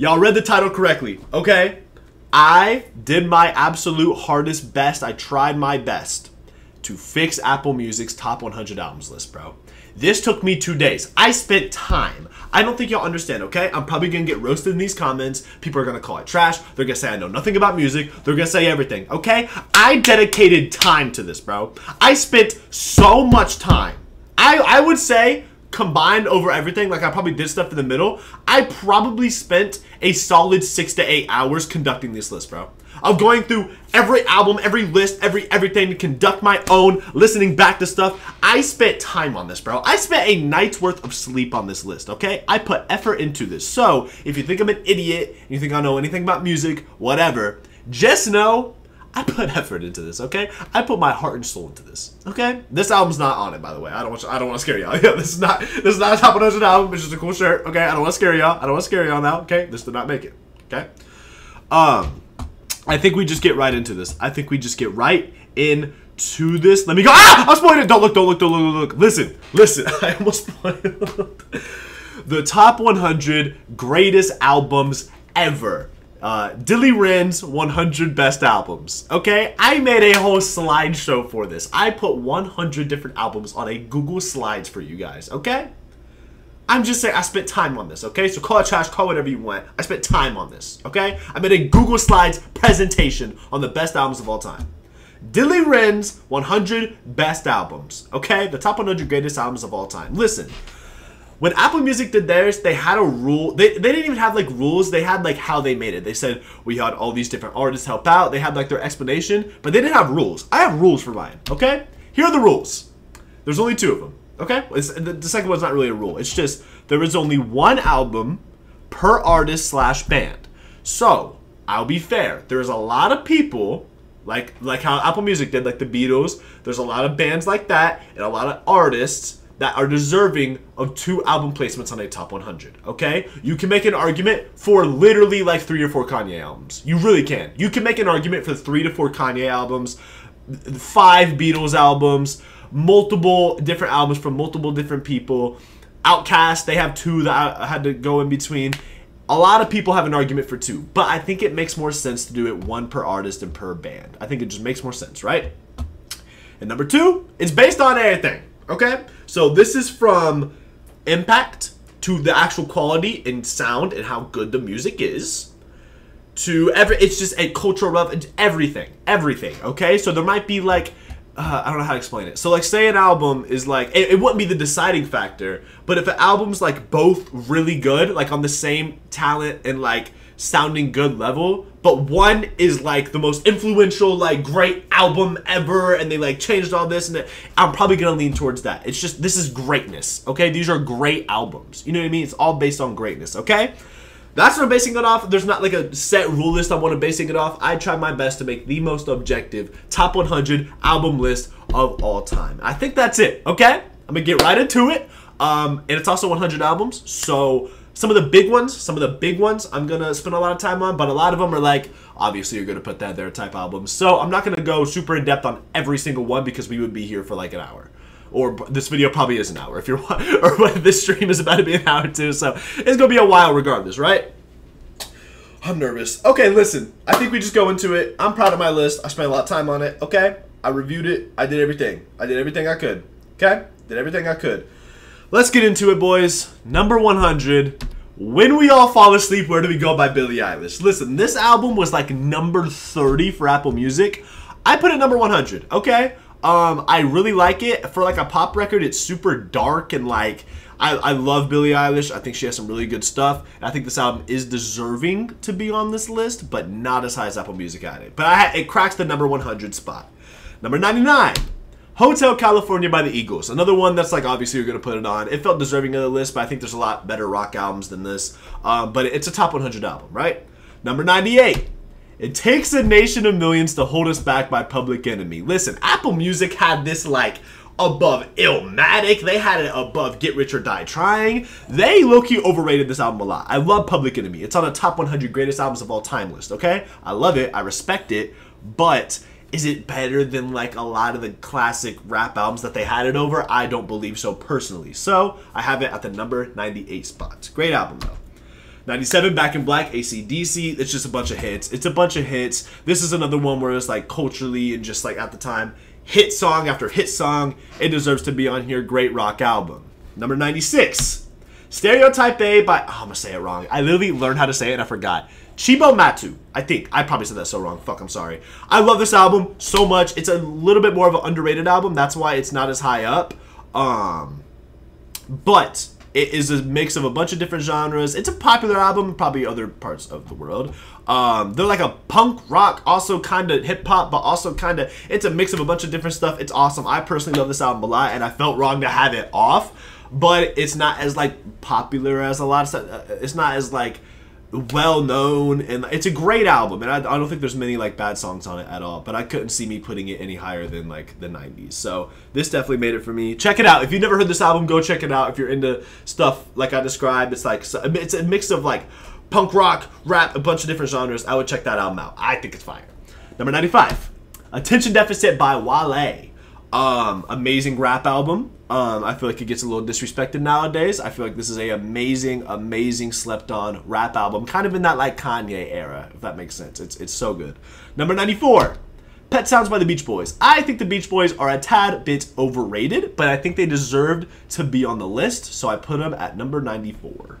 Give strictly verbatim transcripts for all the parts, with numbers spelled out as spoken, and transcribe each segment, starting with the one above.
Y'all read the title correctly, okay? I did my absolute hardest best, I tried my best to fix Apple Music's top one hundred albums list, bro. This took me two days. I spent time. I don't think y'all understand, okay? I'm probably gonna get roasted in these comments. People are gonna call it trash. They're gonna say I know nothing about music. They're gonna say everything, okay? I dedicated time to this, bro. I spent so much time. I, I would say, combined over everything, like I probably did stuff in the middle, I probably spent a solid six to eight hours conducting this list, bro. Of going through every album, every list, every everything to conduct my own, listening back to stuff. I spent time on this, bro. I spent a night's worth of sleep on this list, okay? I put effort into this. So, if you think I'm an idiot, and you think I know anything about music, whatever, just know I put effort into this, okay? I put my heart and soul into this, okay? This album's not on it, by the way. I don't want, I don't want to scare y'all. Yeah, this is not, this is not a top one hundred album. It's just a cool shirt, okay? I don't want to scare y'all. I don't want to scare y'all now, okay? This did not make it, okay? Um... I think we just get right into this. I think we just get right into this. Let me go. Ah! I spoiled it. Don't look, don't look, don't look, don't look. Listen, listen. I almost spoiled the top one hundred greatest albums ever. Uh, Dilly Ren's one hundred best albums. Okay? I made a whole slideshow for this. I put one hundred different albums on a Google Slides for you guys. Okay? I'm just saying I spent time on this, okay? So call it trash, call whatever you want. I spent time on this, okay? I made a Google Slides presentation on the best albums of all time. Dilly Ren's one hundred best albums, okay? The top one hundred greatest albums of all time. Listen, when Apple Music did theirs, they had a rule. They, they didn't even have, like, rules. They had, like, how they made it. They said, we had all these different artists help out. They had, like, their explanation, but they didn't have rules. I have rules for mine, okay? Here are the rules. There's only two of them. Okay, it's, the, the second one's not really a rule. It's just there is only one album per artist slash band. So I'll be fair. There is a lot of people like like how Apple Music did, like the Beatles. There's a lot of bands like that and a lot of artists that are deserving of two album placements on a top one hundred. Okay, you can make an argument for literally like three or four Kanye albums. You really can. You can make an argument for three to four Kanye albums, five Beatles albums. Multiple different albums from multiple different people. Outkast, they have two that I had to go in between. A lot of people have an argument for two, but I think it makes more sense to do it one per artist and per band. I think it just makes more sense, right? And number two, it's based on everything, okay? So this is from impact to the actual quality and sound and how good the music is. To every, it's just a cultural relevance, everything, everything, okay? So there might be like, Uh, I don't know how to explain it. So, like, say an album is, like, it, it wouldn't be the deciding factor, but if an album's, like, both really good, like, on the same talent and, like, sounding good level, but one is, like, the most influential, like, great album ever, and they, like, changed all this, and it, I'm probably gonna lean towards that. It's just, this is greatness, okay? These are great albums. You know what I mean? It's all based on greatness, okay? That's what I'm basing it off. There's not like a set rule list I want to basing it off. I try my best to make the most objective top one hundred album list of all time. I think that's it, okay? I'm going to get right into it. Um, and it's also one hundred albums. So some of the big ones, some of the big ones I'm going to spend a lot of time on. But a lot of them are like, obviously you're going to put that there type albums. So I'm not going to go super in depth on every single one because we would be here for like an hour. Or this video probably is an hour if you're, or this stream is about to be an hour too, so it's gonna be a while regardless, right? I'm nervous. Okay, listen, I think we just go into it. I'm proud of my list. I spent a lot of time on it, okay? I reviewed it. I did everything. I did everything I could, okay? Did everything I could. Let's get into it, boys. Number one hundred, When We All Fall Asleep, Where Do We Go by Billie Eilish. Listen, this album was like number thirty for Apple Music. I put it number one hundred, okay? Um, I really like it. For like a pop record, it's super dark and like, I, I love Billie Eilish. I think she has some really good stuff. And I think this album is deserving to be on this list, but not as high as Apple Music had it. But I, it cracks the number one hundred spot. Number ninety-nine, Hotel California by the Eagles. Another one that's like, obviously you're going to put it on. It felt deserving of the list, but I think there's a lot better rock albums than this. Um, but it's a top one hundred album, right? Number ninety-eight. It Takes a Nation of Millions to Hold Us Back by Public Enemy. Listen, Apple Music had this like above Illmatic. They had it above Get Rich or Die Trying. They low-key overrated this album a lot. I love Public Enemy. It's on a top one hundred greatest albums of all time list, okay? I love it. I respect it. But is it better than like a lot of the classic rap albums that they had it over? I don't believe so personally. So I have it at the number ninety-eight spot. Great album though. ninety-seven, Back in Black, A C D C. It's just a bunch of hits. It's a bunch of hits. This is another one where it's like culturally and just like at the time, hit song after hit song. It deserves to be on here. Great rock album. Number ninety-six, Stereotype A by, oh, I'm gonna say it wrong. I literally learned how to say it and I forgot. Chibomatu, I think. I probably said that so wrong. Fuck, I'm sorry. I love this album so much. It's a little bit more of an underrated album. That's why it's not as high up. Um, but it is a mix of a bunch of different genres. It's a popular album, probably other parts of the world. Um, they're like a punk rock, also kind of hip hop, but also kind of, it's a mix of a bunch of different stuff. It's awesome. I personally love this album a lot, and I felt wrong to have it off, but it's not as like popular as a lot of stuff. It's not as like well known, and it's a great album, and I, I don't think there's many like bad songs on it at all, but I couldn't see me putting it any higher than like the nineties, so this definitely made it for me. Check it out. If you've never heard this album, go check it out. If you're into stuff like I described, it's like, it's a mix of like punk rock, rap, a bunch of different genres. I would check that album out. I think it's fire. Number ninety-five, Attention Deficit by Wale. Um, amazing rap album. Um, I feel like it gets a little disrespected nowadays. I feel like this is a amazing, amazing slept on rap album, kind of in that like Kanye era, if that makes sense. It's, it's so good. Number ninety-four, Pet Sounds by the Beach Boys. I think the Beach Boys are a tad bit overrated, but I think they deserved to be on the list, so I put them at number ninety-four.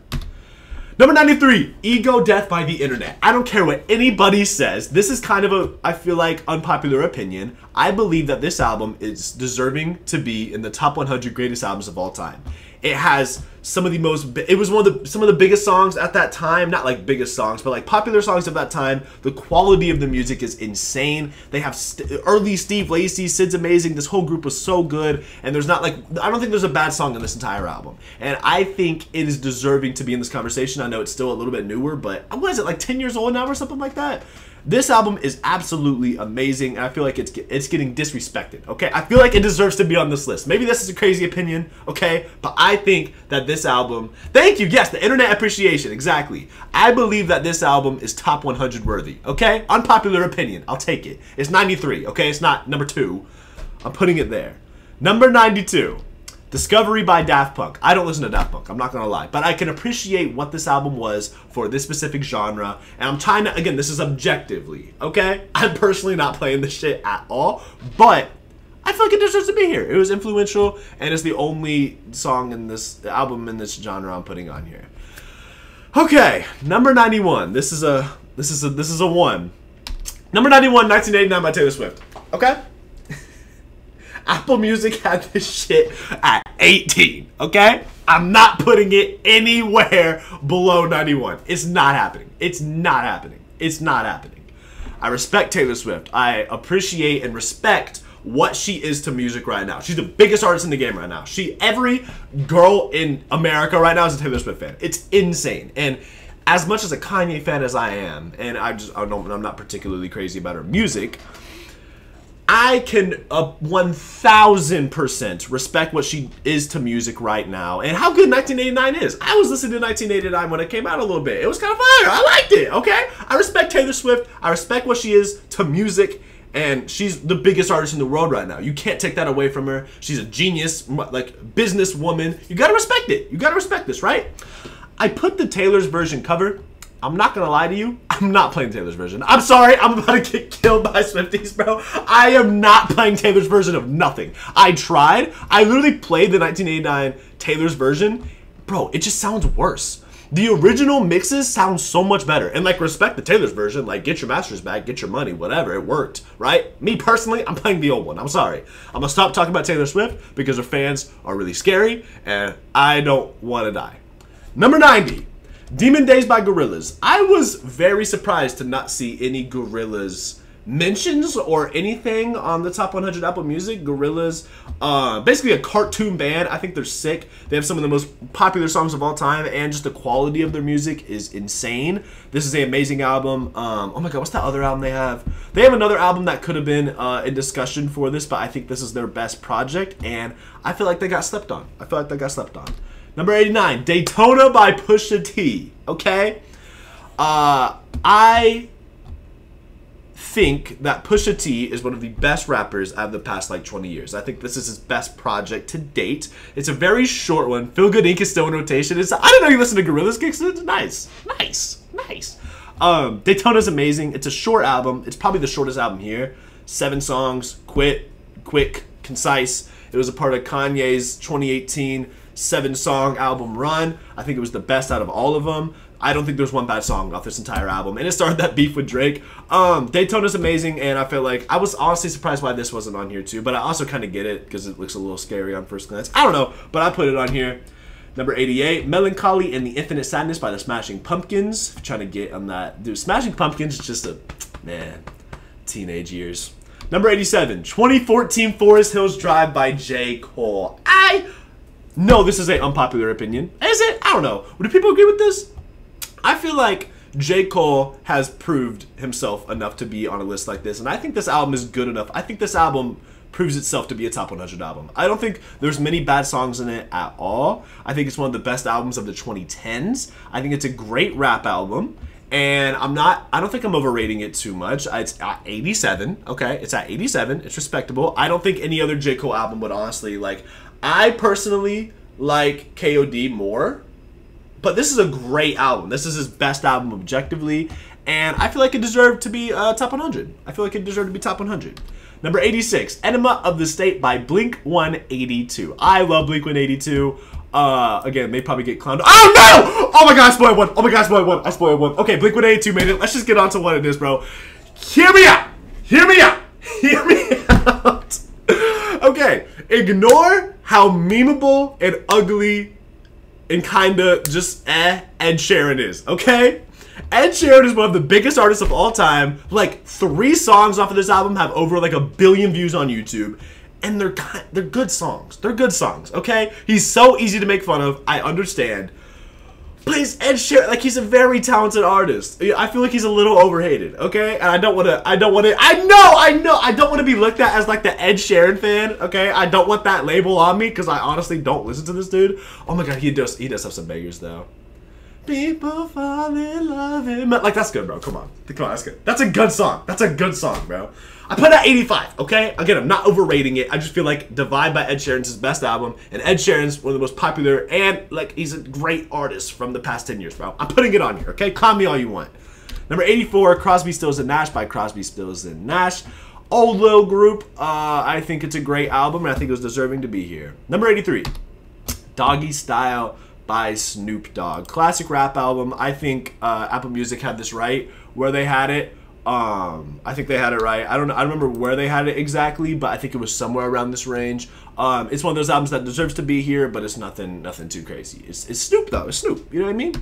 Number ninety-three, Ego Death by the Internet. I don't care what anybody says. This is kind of a, I feel like, unpopular opinion. I believe that this album is deserving to be in the top one hundred greatest albums of all time. It has some of the most, it was one of the, some of the biggest songs at that time, not like biggest songs, but like popular songs of that time. The quality of the music is insane. They have st early Steve Lacy, Sid's Amazing. This whole group was so good. And there's not like, I don't think there's a bad song in this entire album. And I think it is deserving to be in this conversation. I know it's still a little bit newer, but what is it, like ten years old now or something like that? This album is absolutely amazing, and I feel like it's it's getting disrespected, okay? I feel like it deserves to be on this list. Maybe this is a crazy opinion, okay? But I think that this album... Thank you! Yes, the Internet Appreciation, exactly. I believe that this album is top one hundred worthy, okay? Unpopular opinion, I'll take it. It's ninety-three, okay? It's not number two. I'm putting it there. Number ninety-two, Discovery by Daft Punk. I don't listen to Daft Punk, I'm not gonna lie, but I can appreciate what this album was for this specific genre, and I'm trying to, again, this is objectively, okay? I'm personally not playing this shit at all, but I feel like it deserves to be here. It was influential, and it's the only song in this album in this genre I'm putting on here. Okay, number ninety-one. This is a, this is a, this is a one. Number ninety-one, nineteen eighty-nine by Taylor Swift, okay? Apple Music had this shit at eighteen, okay? I'm not putting it anywhere below ninety-one. It's not happening. It's not happening. It's not happening. I respect Taylor Swift. I appreciate and respect what she is to music right now. She's the biggest artist in the game right now. She, every girl in America right now is a Taylor Swift fan. It's insane. And as much as a Kanye fan as I am, and I just, I don't, I'm not particularly crazy about her music, I can uh, one thousand percent respect what she is to music right now and how good nineteen eighty-nine is. I was listening to nineteen eighty-nine when it came out a little bit. It was kind of fire. I liked it, okay? I respect Taylor Swift. I respect what she is to music, and she's the biggest artist in the world right now. You can't take that away from her. She's a genius, like, businesswoman. You gotta respect it. You gotta respect this, right? I put the Taylor's version cover. I'm not gonna lie to you, I'm not playing Taylor's version. I'm sorry, I'm about to get killed by Swifties, bro. I am not playing Taylor's version of nothing. I tried, I literally played the nineteen eighty-nine Taylor's version. Bro, it just sounds worse. The original mixes sound so much better. And like, respect the Taylor's version, like get your masters back, get your money, whatever, it worked, right? Me personally, I'm playing the old one, I'm sorry. I'm gonna stop talking about Taylor Swift because her fans are really scary and I don't wanna die. Number ninety. Demon Days by Gorillaz. I was very surprised to not see any Gorillaz mentions or anything on the top one hundred Apple Music. Gorillaz, uh, basically a cartoon band. I think they're sick. They have some of the most popular songs of all time, and just the quality of their music is insane. This is an amazing album. Um, oh my god, what's that other album they have? They have another album that could have been uh, in discussion for this, but I think this is their best project, and I feel like they got slept on. I feel like they got slept on. Number eighty-nine, Daytona by Pusha T, okay? Uh, I think that Pusha T is one of the best rappers out of the past like twenty years. I think this is his best project to date. It's a very short one. Feel Good Inc is still in rotation. It's, I didn't know you listened to Gorillaz kicks. It's nice, nice, nice. Um, Daytona's amazing. It's a short album. It's probably the shortest album here. Seven songs, quit, quick, concise. It was a part of Kanye's twenty eighteen seven song album run. I think it was the best out of all of them. I don't think there's one bad song off this entire album, and it started that beef with Drake. Um, Daytona's amazing, and I feel like I was honestly surprised why this wasn't on here too, but I also kind of get it because it looks a little scary on first glance. I don't know, but I put it on here. Number eighty-eight, Melancholy and the Infinite Sadness by the Smashing Pumpkins. I'm trying to get on that. Dude, Smashing Pumpkins is just a, man, teenage years. Number eighty-seven, twenty fourteen Forest Hills Drive by J Cole. I know this is an unpopular opinion. Is it? I don't know. Do people agree with this? I feel like J Cole has proved himself enough to be on a list like this, and I think this album is good enough. I think this album proves itself to be a top one hundred album. I don't think there's many bad songs in it at all. I think it's one of the best albums of the twenty tens. I think it's a great rap album. And I'm not, I don't think I'm overrating it too much. It's at eighty-seven, okay? It's at eighty-seven, it's respectable. I don't think any other J. Cole album would honestly, like, I personally like K O D more, but this is a great album. This is his best album objectively, and I feel like it deserved to be uh, top one hundred. I feel like it deserved to be top one hundred. Number eighty-six, Enema of the State by Blink one eighty-two. I love Blink one eighty-two. Uh, again, they probably get clowned. Oh no! Oh my god, I spoiled one. Oh my god, I spoiled one. I spoiled one. Okay, Blink one eighty-two made it. Let's just get on to what it is, bro. Hear me out. Hear me out. Hear me out. Okay, ignore how memeable and ugly and kinda just eh Ed Sheeran is, okay? Ed Sheeran is one of the biggest artists of all time. Like, three songs off of this album have over like a billion views on YouTube. And they're they're good songs. They're good songs, okay? He's so easy to make fun of. I understand. Please, Ed Sheeran, like, he's a very talented artist. I feel like he's a little overrated, okay? And I don't want to, I don't want to, I know, I know, I don't want to be looked at as, like, the Ed Sheeran fan, okay? I don't want that label on me because I honestly don't listen to this dude. Oh, my God, he does, he does have some bangers, though. People fall in love him. Like, that's good, bro. Come on. Come on, that's good. That's a good song. That's a good song, bro. I put it at eighty-five, okay? Again, I'm not overrating it. I just feel like Divide by Ed Sheeran's his best album, and Ed Sheeran's one of the most popular, and, like, he's a great artist from the past ten years, bro. I'm putting it on here, okay? Call me all you want. Number eighty-four, Crosby, Stills, and Nash by Crosby, Stills, and Nash. Old Lil Group. Uh, I think it's a great album, and I think it was deserving to be here. Number eighty-three, Doggy Style by Snoop Dogg. Classic rap album. I think uh, Apple Music had this right where they had it. Um, I think they had it right. I don't know. I don't remember where they had it exactly, but I think it was somewhere around this range. Um, it's one of those albums that deserves to be here, but it's nothing nothing too crazy. It's, it's Snoop, though. It's Snoop. You know what I mean?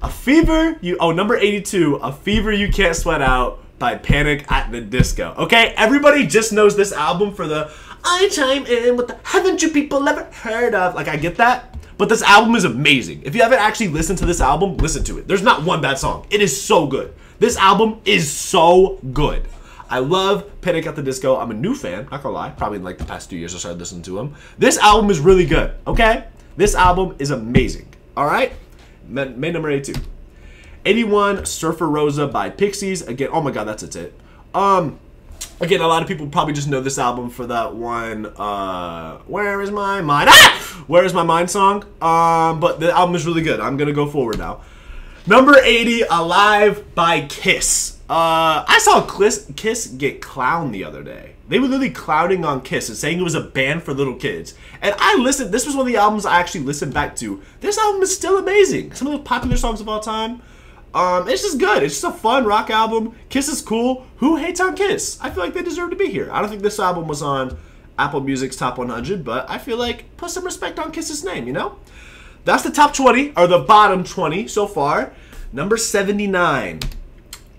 A Fever You... Oh, number eighty-two. A Fever You Can't Sweat Out by Panic at the Disco. Okay? Everybody just knows this album for the I chime in with the haven't you people ever heard of. Like, I get that. But this album is amazing. If you haven't actually listened to this album, listen to it. There's not one bad song. It is so good. This album is so good. I love Panic at the Disco. I'm a new fan, not gonna lie. Probably in like the past two years I started listening to him. This album is really good, okay? This album is amazing, all right? Main number eighty-two. eighty-one, Surfer Rosa by Pixies. Again, oh my God, that's a tit. Um, Again, a lot of people probably just know this album for that one, uh, Where Is My Mind? Ah! Where Is My Mind song? Um, but the album is really good. I'm going to go forward now. Number eighty, Alive by KISS. Uh, I saw KISS get clowned the other day. They were literally clowning on KISS and saying it was a band for little kids. And I listened, this was one of the albums I actually listened back to. This album is still amazing. Some of the popular songs of all time. Um, it's just good. It's just a fun rock album. KISS is cool. Who hates on KISS? I feel like they deserve to be here. I don't think this album was on Apple Music's Top one hundred, but I feel like put some respect on KISS's name, you know? That's the top twenty, or the bottom twenty so far. Number seventy-nine,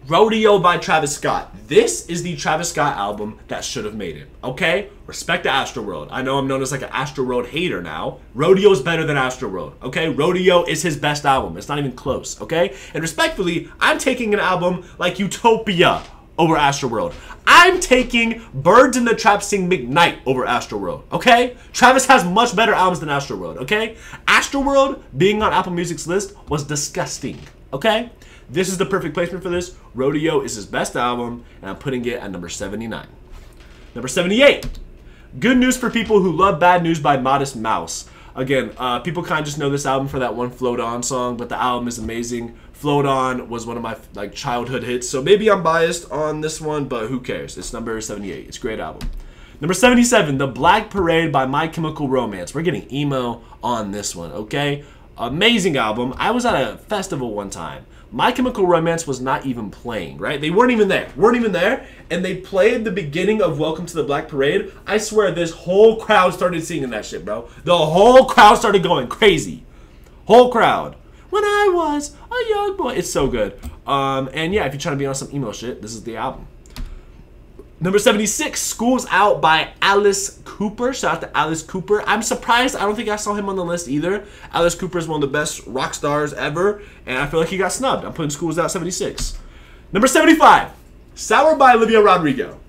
Rodeo by Travis Scott. This is the Travis Scott album that should have made it, okay? Respect to Astroworld. I know I'm known as like an Astroworld hater now. Rodeo is better than Astroworld, okay? Rodeo is his best album. It's not even close, okay? And respectfully, I'm taking an album like Utopia over Astroworld. I'm taking Birds in the Trap Sing McKnight over Astroworld, okay? Travis has much better albums than Astroworld, okay? Astroworld being on Apple Music's list was disgusting, okay? This is the perfect placement for this. Rodeo is his best album, and I'm putting it at number seventy-nine. Number seventy-eight, Good News for People Who Love Bad News by Modest Mouse. Again, uh, people kind of just know this album for that one Float On song, but the album is amazing. Float On was one of my like childhood hits, so maybe I'm biased on this one, but who cares? It's number seventy-eight. It's a great album. Number seventy-seven, The Black Parade by My Chemical Romance. We're getting emo on this one, okay? Amazing album. I was at a festival one time. My Chemical Romance was not even playing, right? They weren't even there. Weren't even there. And they played the beginning of Welcome to the Black Parade. I swear this whole crowd started singing that shit, bro. The whole crowd started going crazy. Whole crowd. When I was a young boy. It's so good. Um, and yeah, if you're trying to be on some emo shit, this is the album. Number seventy-six, School's Out by Alice Cooper. Shout out to Alice Cooper. I'm surprised. I don't think I saw him on the list either. Alice Cooper is one of the best rock stars ever, and I feel like he got snubbed. I'm putting School's Out seventy-six. Number seventy-five, Sour by Olivia Rodrigo.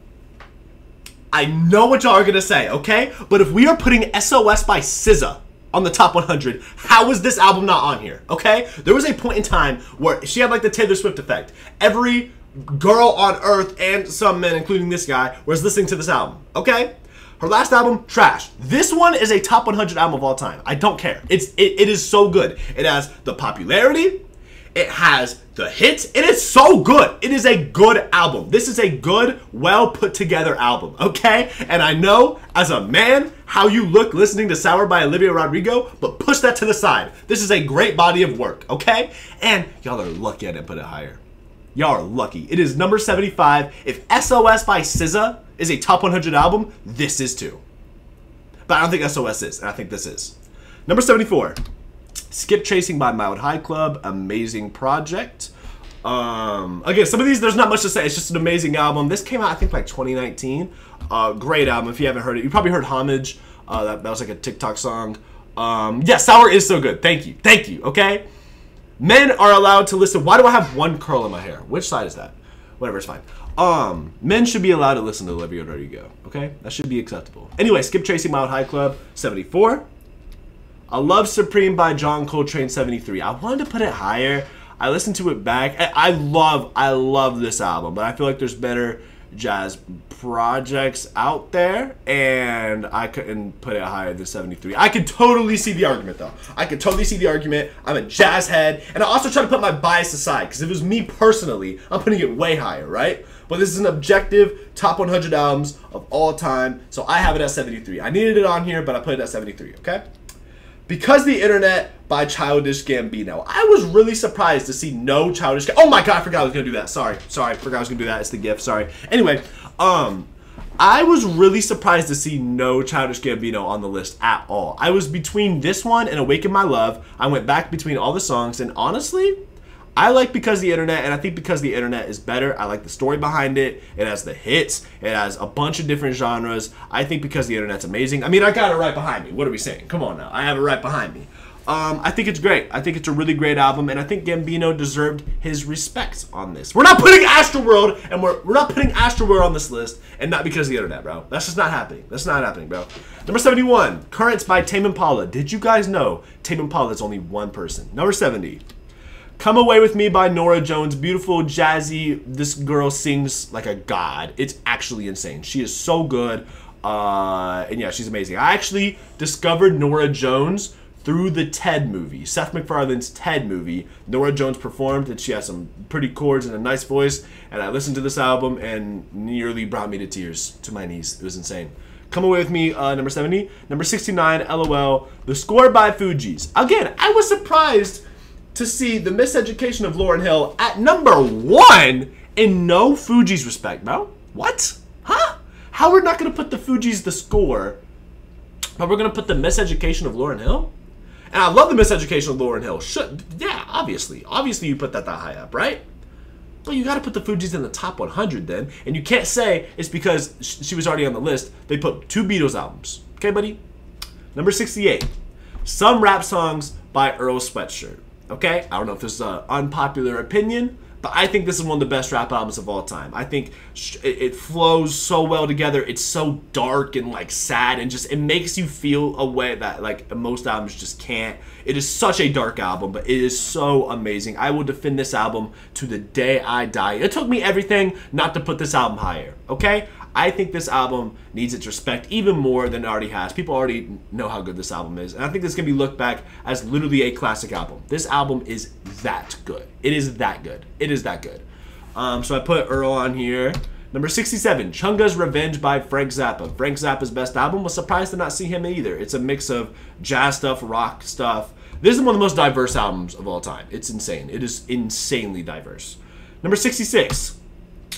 I know what y'all are going to say, okay? But if we are putting S O S by S Z A on the top one hundred, how is this album not on here, okay? There was a point in time where she had like the Taylor Swift effect. Every girl on earth and some men, including this guy, was listening to this album, okay? Her last album, trash. This one is a top one hundred album of all time. I don't care. It's it, it is so good. It has the popularity, it has the hits, it is so good. It is a good album. This is a good, well put together album, okay? And I know as a man how you look listening to Sour by Olivia Rodrigo, but push that to the side. This is a great body of work, okay? And y'all are lucky I didn't put it higher. Y'all are lucky. It is number seventy-five. If S O S by S Z A is a top one hundred album, this is too. But I don't think S O S is, and I think this is. Number seventy-four, Skip Tracing by Mile High Club. Amazing project. Um, again, some of these, there's not much to say. It's just an amazing album. This came out, I think, like twenty nineteen. Uh, great album. If you haven't heard it, you probably heard Homage. Uh, that, that was like a TikTok song. Um, yeah, Sour is so good. Thank you. Thank you. Okay. Men are allowed to listen. Why do I have one curl in my hair? Which side is that? Whatever, it's fine. Um, men should be allowed to listen to Olivia Rodrigo, okay? That should be acceptable. Anyway, Skip Tracing Mile High Club, seventy-four. I Love Supreme by John Coltrane, seventy-three. I wanted to put it higher. I listened to it back. I, I love, I love this album, but I feel like there's better jazz projects out there, and I couldn't put it higher than seventy-three. I could totally see the argument, though. I could totally see the argument. I'm a jazz head, and I also try to put my bias aside, because if it was me personally, I'm putting it way higher, right? But this is an objective top one hundred albums of all time, so I have it at seventy-three. I needed it on here, but I put it at seventy-three, okay? Because the Internet by Childish Gambino. I was really surprised to see no Childish Gambino. Oh my god, I forgot I was gonna do that. Sorry, sorry, I forgot I was gonna do that. It's the gift, sorry. Anyway, um, I was really surprised to see no Childish Gambino on the list at all. I was between this one and Awaken My Love. I went back between all the songs, and honestly, I like Because the Internet, and I think Because the Internet is better. I like the story behind it. It has the hits. It has a bunch of different genres. I think Because the Internet's amazing. I mean, I got it right behind me. What are we saying? Come on now. I have it right behind me. Um, I think it's great. I think it's a really great album, and I think Gambino deserved his respects on this. We're not putting Astroworld, and we're, we're not putting Astroworld on this list, and not Because the Internet, bro. That's just not happening. That's not happening, bro. Number seventy-one, Currents by Tame Impala. Did you guys know Tame Impala is only one person? Number seventy. Come Away With Me by Norah Jones. Beautiful, jazzy. This girl sings like a god. It's actually insane. She is so good. Uh, and yeah, she's amazing. I actually discovered Norah Jones through the Ted movie. Seth MacFarlane's Ted movie. Norah Jones performed, and she has some pretty chords and a nice voice. And I listened to this album and nearly brought me to tears, to my knees. It was insane. Come Away With Me, uh, number seventy. Number sixty-nine, LOL. The Score by Fugees. Again, I was surprised to see The Miseducation of Lauryn Hill at number one in no Fugees respect, bro. What? Huh? How we're not going to put the Fugees The Score, but we're going to put The Miseducation of Lauryn Hill? And I love The Miseducation of Lauryn Hill. Should, yeah, obviously. Obviously you put that that high up, right? But you got to put the Fugees in the top one hundred then. And you can't say it's because sh she was already on the list. They put two Beatles albums. Okay, buddy? Number sixty-eight. Some Rap Songs by Earl Sweatshirt. Okay, I don't know if this is an unpopular opinion, But I think this is one of the best rap albums of all time. I think sh it flows so well together. It's so dark and like sad, and just it makes you feel a way that like most albums just can't. It is such a dark album, but it is so amazing. I will defend this album to the day I die. It took me everything not to put this album higher, okay? I think this album needs its respect even more than it already has. People already know how good this album is, and I think this can be looked back as literally a classic album. This album is that good. It is that good. It is that good. Um, so I put Earl on here. Number sixty-seven, Chunga's Revenge by Frank Zappa. Frank Zappa's best album. Was surprised to not see him either. It's a mix of jazz stuff, rock stuff. This is one of the most diverse albums of all time. It's insane. It is insanely diverse. Number sixty-six.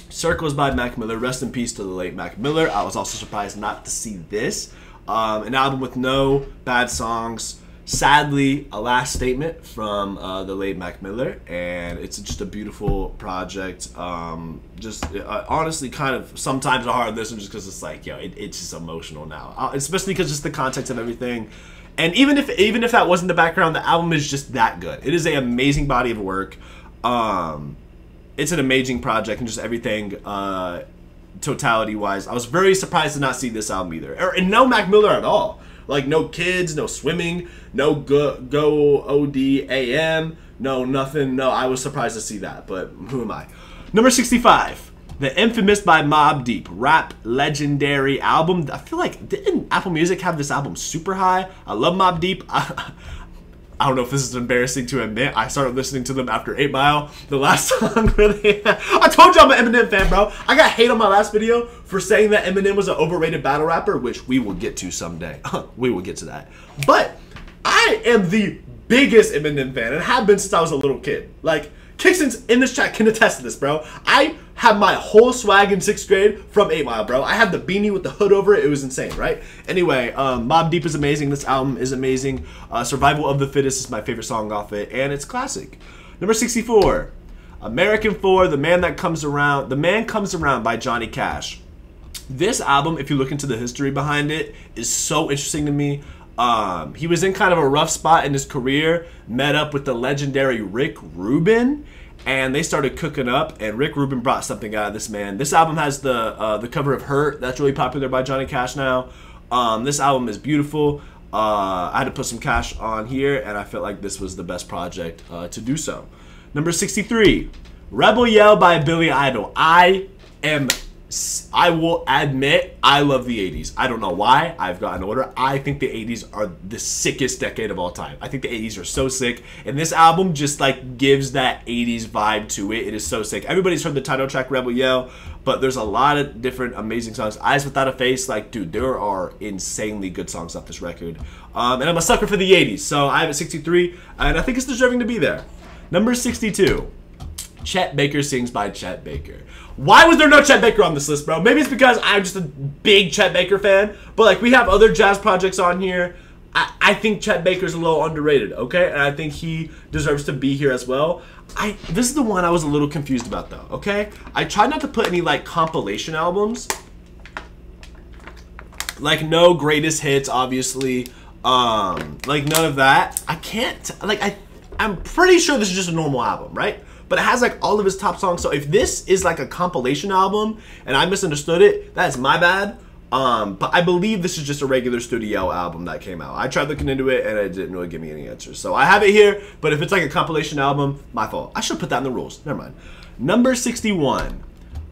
Circles by Mac Miller. Rest in peace to the late Mac Miller. I was also surprised not to see this. Um, an album with no bad songs. Sadly, a last statement from uh, the late Mac Miller, and it's just a beautiful project. Um, just uh, honestly, kind of sometimes a hard listen just because it's like, yo, it, it's just emotional now, uh, especially because just the context of everything. And even if even if that wasn't the background, the album is just that good. It is an amazing body of work. Um, It's an amazing project, and just everything uh, totality-wise. I was very surprised to not see this album either. Or, and no Mac Miller at all. Like, no Kids, no Swimming, no Go, go O D A M, no nothing. No, I was surprised to see that, but who am I? Number sixty-five, The Infamous by Mobb Deep. Rap legendary album. I feel like, didn't Apple Music have this album super high? I love Mobb Deep. I, I don't know if this is embarrassing to admit. I started listening to them after eight mile. The last song really. I told you I'm an Eminem fan, bro. I got hate on my last video for saying that Eminem was an overrated battle rapper, which we will get to someday. We will get to that. But I am the biggest Eminem fan and have been since I was a little kid. Like, Kixon's in this chat can attest to this, bro. I had my whole swag in sixth grade from eight mile, bro. I had the beanie with the hood over it. It was insane, right? Anyway, um, Mobb Deep is amazing. This album is amazing. Uh, Survival of the Fittest is my favorite song off it, and it's classic. Number sixty-four, American four, The Man That Comes Around, The Man Comes Around by Johnny Cash. This album, if you look into the history behind it, is so interesting to me. Um, he was in kind of a rough spot in his career, met up with the legendary Rick Rubin, and they started cooking up, and Rick Rubin brought something out of this man. This album has the uh, the cover of Hurt, that's really popular by Johnny Cash now. Um, this album is beautiful. Uh, I had to put some Cash on here, and I felt like this was the best project uh, to do so. Number sixty-three, Rebel Yell by Billy Idol. I am... I will admit, I love the eighties. I don't know why. I've gotten older. I think the eighties are the sickest decade of all time. I think the eighties are so sick. And this album just like gives that eighties vibe to it. It is so sick. Everybody's heard the title track, Rebel Yell, but there's a lot of different amazing songs. Eyes Without a Face, like, dude, there are insanely good songs off this record. Um, and I'm a sucker for the eighties, so I have it sixty-three, and I think it's deserving to be there. Number sixty-two. Chet Baker Sings by Chet Baker. Why was there no Chet Baker on this list, bro? Maybe it's because I'm just a big Chet Baker fan, but like we have other jazz projects on here. I, I think Chet Baker's a little underrated, okay? And I think he deserves to be here as well. I This is the one I was a little confused about though, okay? I tried not to put any like compilation albums. Like no greatest hits, obviously. Um, like none of that. I can't, like I, I'm pretty sure this is just a normal album, right? But it has like all of his top songs. So if this is like a compilation album and I misunderstood it, that's my bad. Um, but I believe this is just a regular studio album that came out. I tried looking into it and it didn't really give me any answers. So I have it here, but if it's like a compilation album, my fault. I should put that in the rules, never mind. Number sixty-one.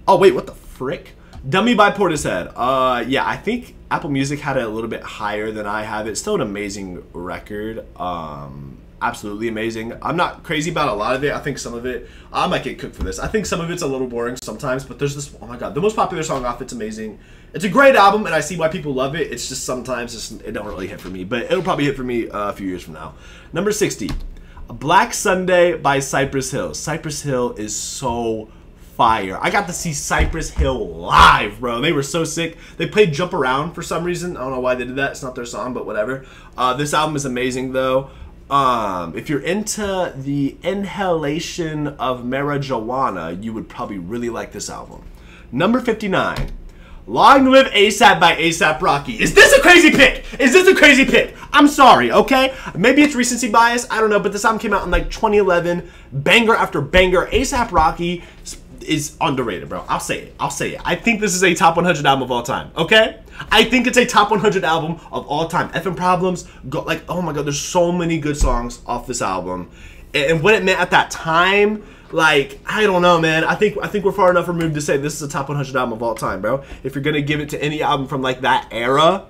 Oh wait, what the frick? Dummy by Portishead. Uh, yeah, I think Apple Music had it a little bit higher than I have it. Still an amazing record. Um, absolutely amazing. I'm not crazy about a lot of it. I think some of it, I might get cooked for this. I think some of it's a little boring sometimes, but there's this, oh my god, the most popular song off it's amazing. It's a great album and I see why people love it. It's just sometimes it's, it don't really hit for me, but it'll probably hit for me uh, a few years from now. Number sixty, Black Sunday by Cypress Hill. Cypress Hill is so fire. I got to see Cypress Hill live, bro. They were so sick. They played Jump Around for some reason. I don't know why they did that. It's not their song, but whatever. Uh, this album is amazing though. Um, if you're into the inhalation of marijuana, you would probably really like this album. Number fifty-nine, Long Live ASAP by ASAP Rocky. Is this a crazy pick? Is this a crazy pick? I'm sorry, okay? Maybe it's recency bias, I don't know, but this album came out in like twenty eleven. Banger after banger. ASAP Rocky is underrated, bro. I'll say it. I'll say it. I think this is a top one hundred album of all time, okay? I think it's a top one hundred album of all time. F M Problems, go, like, oh my god, there's so many good songs off this album. And what it meant at that time, like, I don't know, man. I think I think we're far enough removed to say this is a top one hundred album of all time, bro. If you're gonna give it to any album from like that era,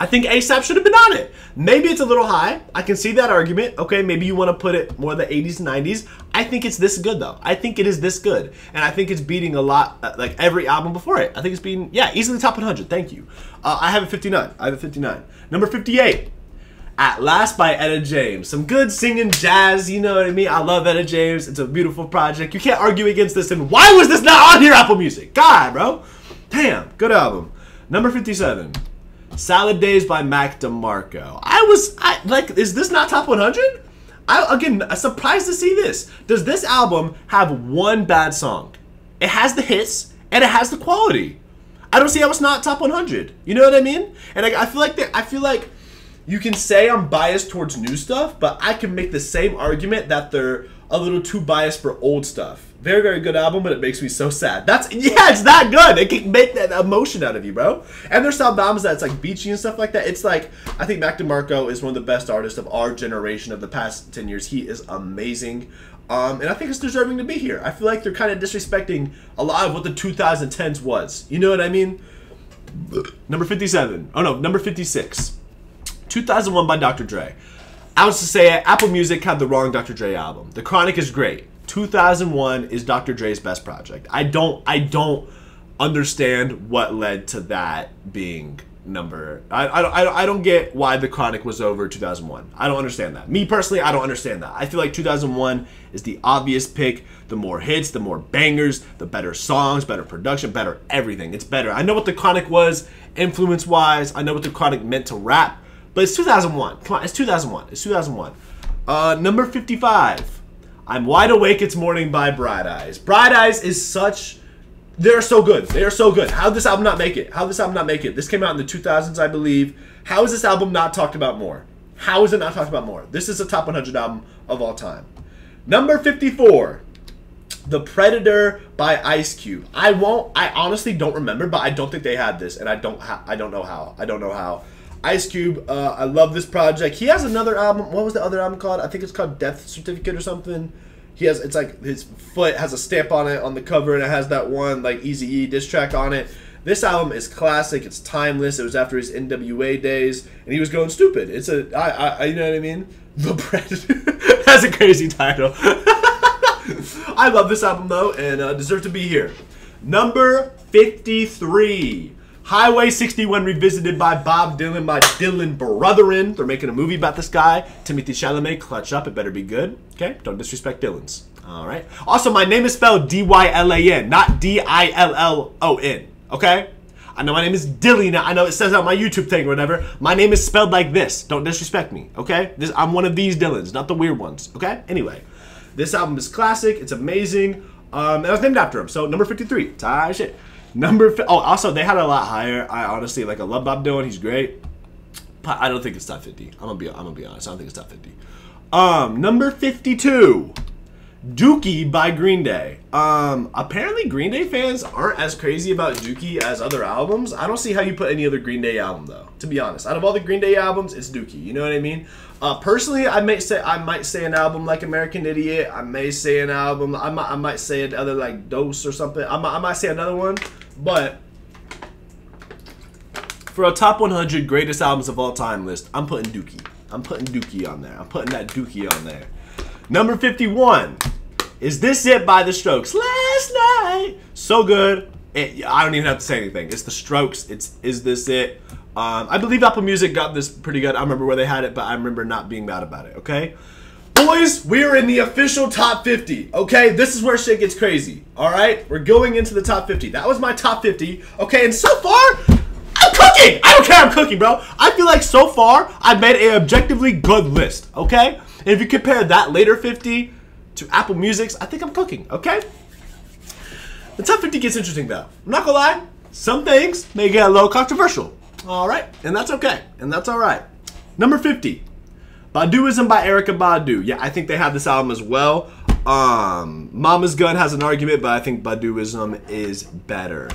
I think ASAP should have been on it. Maybe it's a little high. I can see that argument. Okay, maybe you want to put it more the eighties and nineties. I think it's this good though. I think it is this good, and I think it's beating a lot, like every album before it. I think it's beating, yeah, easily top one hundred. Thank you. Uh, I have a fifty-nine. I have a fifty-nine. Number fifty-eight. At Last by Etta James. Some good singing jazz, you know what I mean? I love Etta James. It's a beautiful project. You can't argue against this. And why was this not on here, Apple Music? God, bro. Damn, good album. Number fifty-seven. Salad Days by Mac DeMarco. I was, I, like, is this not top one hundred? I, again, I'm surprised to see this. Does this album have one bad song? It has the hits and it has the quality. I don't see how it's not top one hundred. You know what I mean? And I, I feel like, I feel like, you can say I'm biased towards new stuff, but I can make the same argument that they're a little too biased for old stuff. Very, very good album, but it makes me so sad. That's, yeah, it's that good. It can make that emotion out of you, bro. And there's some albums that's like beachy and stuff like that. It's like, I think Mac DeMarco is one of the best artists of our generation of the past ten years. He is amazing. Um, and I think it's deserving to be here. I feel like they're kind of disrespecting a lot of what the two thousand tens was. You know what I mean? Number fifty-seven. Oh no, number fifty-six. two thousand one by Doctor Dre. I was to say Apple Music had the wrong Doctor Dre album. The Chronic is great. two thousand one is Doctor Dre's best project. I don't I don't understand what led to that being number. I, I, I don't get why The Chronic was over two thousand one. I don't understand that. Me personally, I don't understand that. I feel like two thousand one is the obvious pick. The more hits, the more bangers, the better songs, better production, better everything. It's better. I know what The Chronic was influence-wise. I know what The Chronic meant to rap. But it's two thousand one. Come on, it's two thousand one. It's two thousand one. Uh, number fifty-five. I'm Wide Awake, It's Morning by Bright Eyes. Bright Eyes is such... They're so good. They are so good. How did this album not make it? How did this album not make it? This came out in the two thousands, I believe. How is this album not talked about more? How is it not talked about more? This is a top one hundred album of all time. Number fifty-four. The Predator by Ice Cube. I won't... I honestly don't remember, but I don't think they had this. And I don't, ha I don't know how. I don't know how. Ice Cube, uh, I love this project. He has another album. What was the other album called? I think it's called Death Certificate or something. He has, it's like his foot has a stamp on it on the cover, and it has that one like Eazy-E diss track on it. This album is classic. It's timeless. It was after his N W A days, and he was going stupid. It's a, I, I, you know what I mean? The Predator. That's a crazy title. I love this album though, and uh, deserve to be here. Number fifty-three. Highway sixty-one Revisited by Bob Dylan, my Dylan brethren. They're making a movie about this guy. Timothée Chalamet, clutch up. It better be good. Okay? Don't disrespect Dylans. All right? Also, my name is spelled D Y L A N, not D I L L O N. Okay? I know my name is Dylan. I know it says on my YouTube thing or whatever. My name is spelled like this. Don't disrespect me. Okay? This, I'm one of these Dylans, not the weird ones. Okay? Anyway, this album is classic. It's amazing. Um, and I was named after him. So, number fifty-three. Tie shit. Number oh, also they had a lot higher. I honestly like. I love Bob Dylan. He's great, but I don't think it's top fifty. I'm gonna be. I'm gonna be honest. I don't think it's top fifty. Um, number fifty-two, Dookie by Green Day. Um, apparently Green Day fans aren't as crazy about Dookie as other albums. I don't see how you put any other Green Day album though. To be honest, out of all the Green Day albums, it's Dookie. You know what I mean? Uh, personally, I may say I might say an album like American Idiot. I may say an album. I might. I might say another like Dose or something. I might. I might say another one. But for a top one hundred greatest albums of all time list, I'm putting Dookie. I'm putting Dookie on there. I'm putting that Dookie on there. Number fifty-one. Is This It by The Strokes? Last night. So good. It, I don't even have to say anything. It's The Strokes. It's Is This It. Um, I believe Apple Music got this pretty good. I remember where they had it, but I remember not being mad about it. Okay? Boys, we are in the official top fifty, okay? This is where shit gets crazy, all right? We're going into the top fifty. That was my top fifty, okay? And so far, I'm cooking! I don't care, I'm cooking, bro. I feel like so far, I've made an objectively good list, okay? And if you compare that later fifty to Apple Music's, I think I'm cooking, okay? The top fifty gets interesting, though. I'm not gonna lie. Some things may get a little controversial, all right? And that's okay, and that's all right. Number fifty, Baduism by Erykah Badu. Yeah, I think they have this album as well. Um, Mama's Gun has an argument, but I think Baduism is better.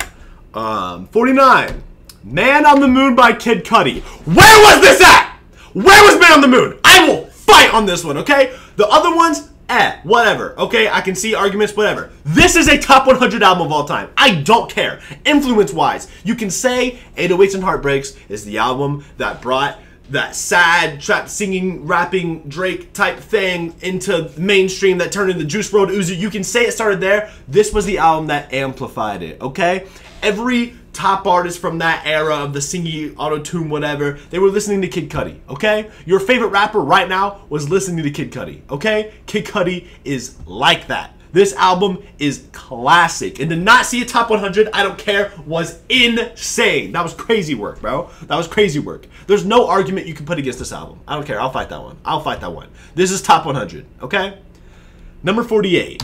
Um, forty-nine, Man on the Moon by Kid Cudi. Where was this at? Where was Man on the Moon? I will fight on this one, okay? The other ones, eh, whatever, okay? I can see arguments, whatever. This is a top one hundred album of all time. I don't care. Influence-wise, you can say eight oh eights and Heartbreaks is the album that brought that sad trap singing, rapping, Drake type thing into mainstream that turned into Juice world Uzi. You can say it started there. This was the album that amplified it, okay? Every top artist from that era of the singy, auto-tune, whatever, they were listening to Kid Cudi, okay? Your favorite rapper right now was listening to Kid Cudi, okay? Kid Cudi is like that. This album is classic. And to not see a top one hundred, I don't care, was insane. That was crazy work, bro. That was crazy work. There's no argument you can put against this album. I don't care. I'll fight that one. I'll fight that one. This is top one hundred, okay? Number forty-eight,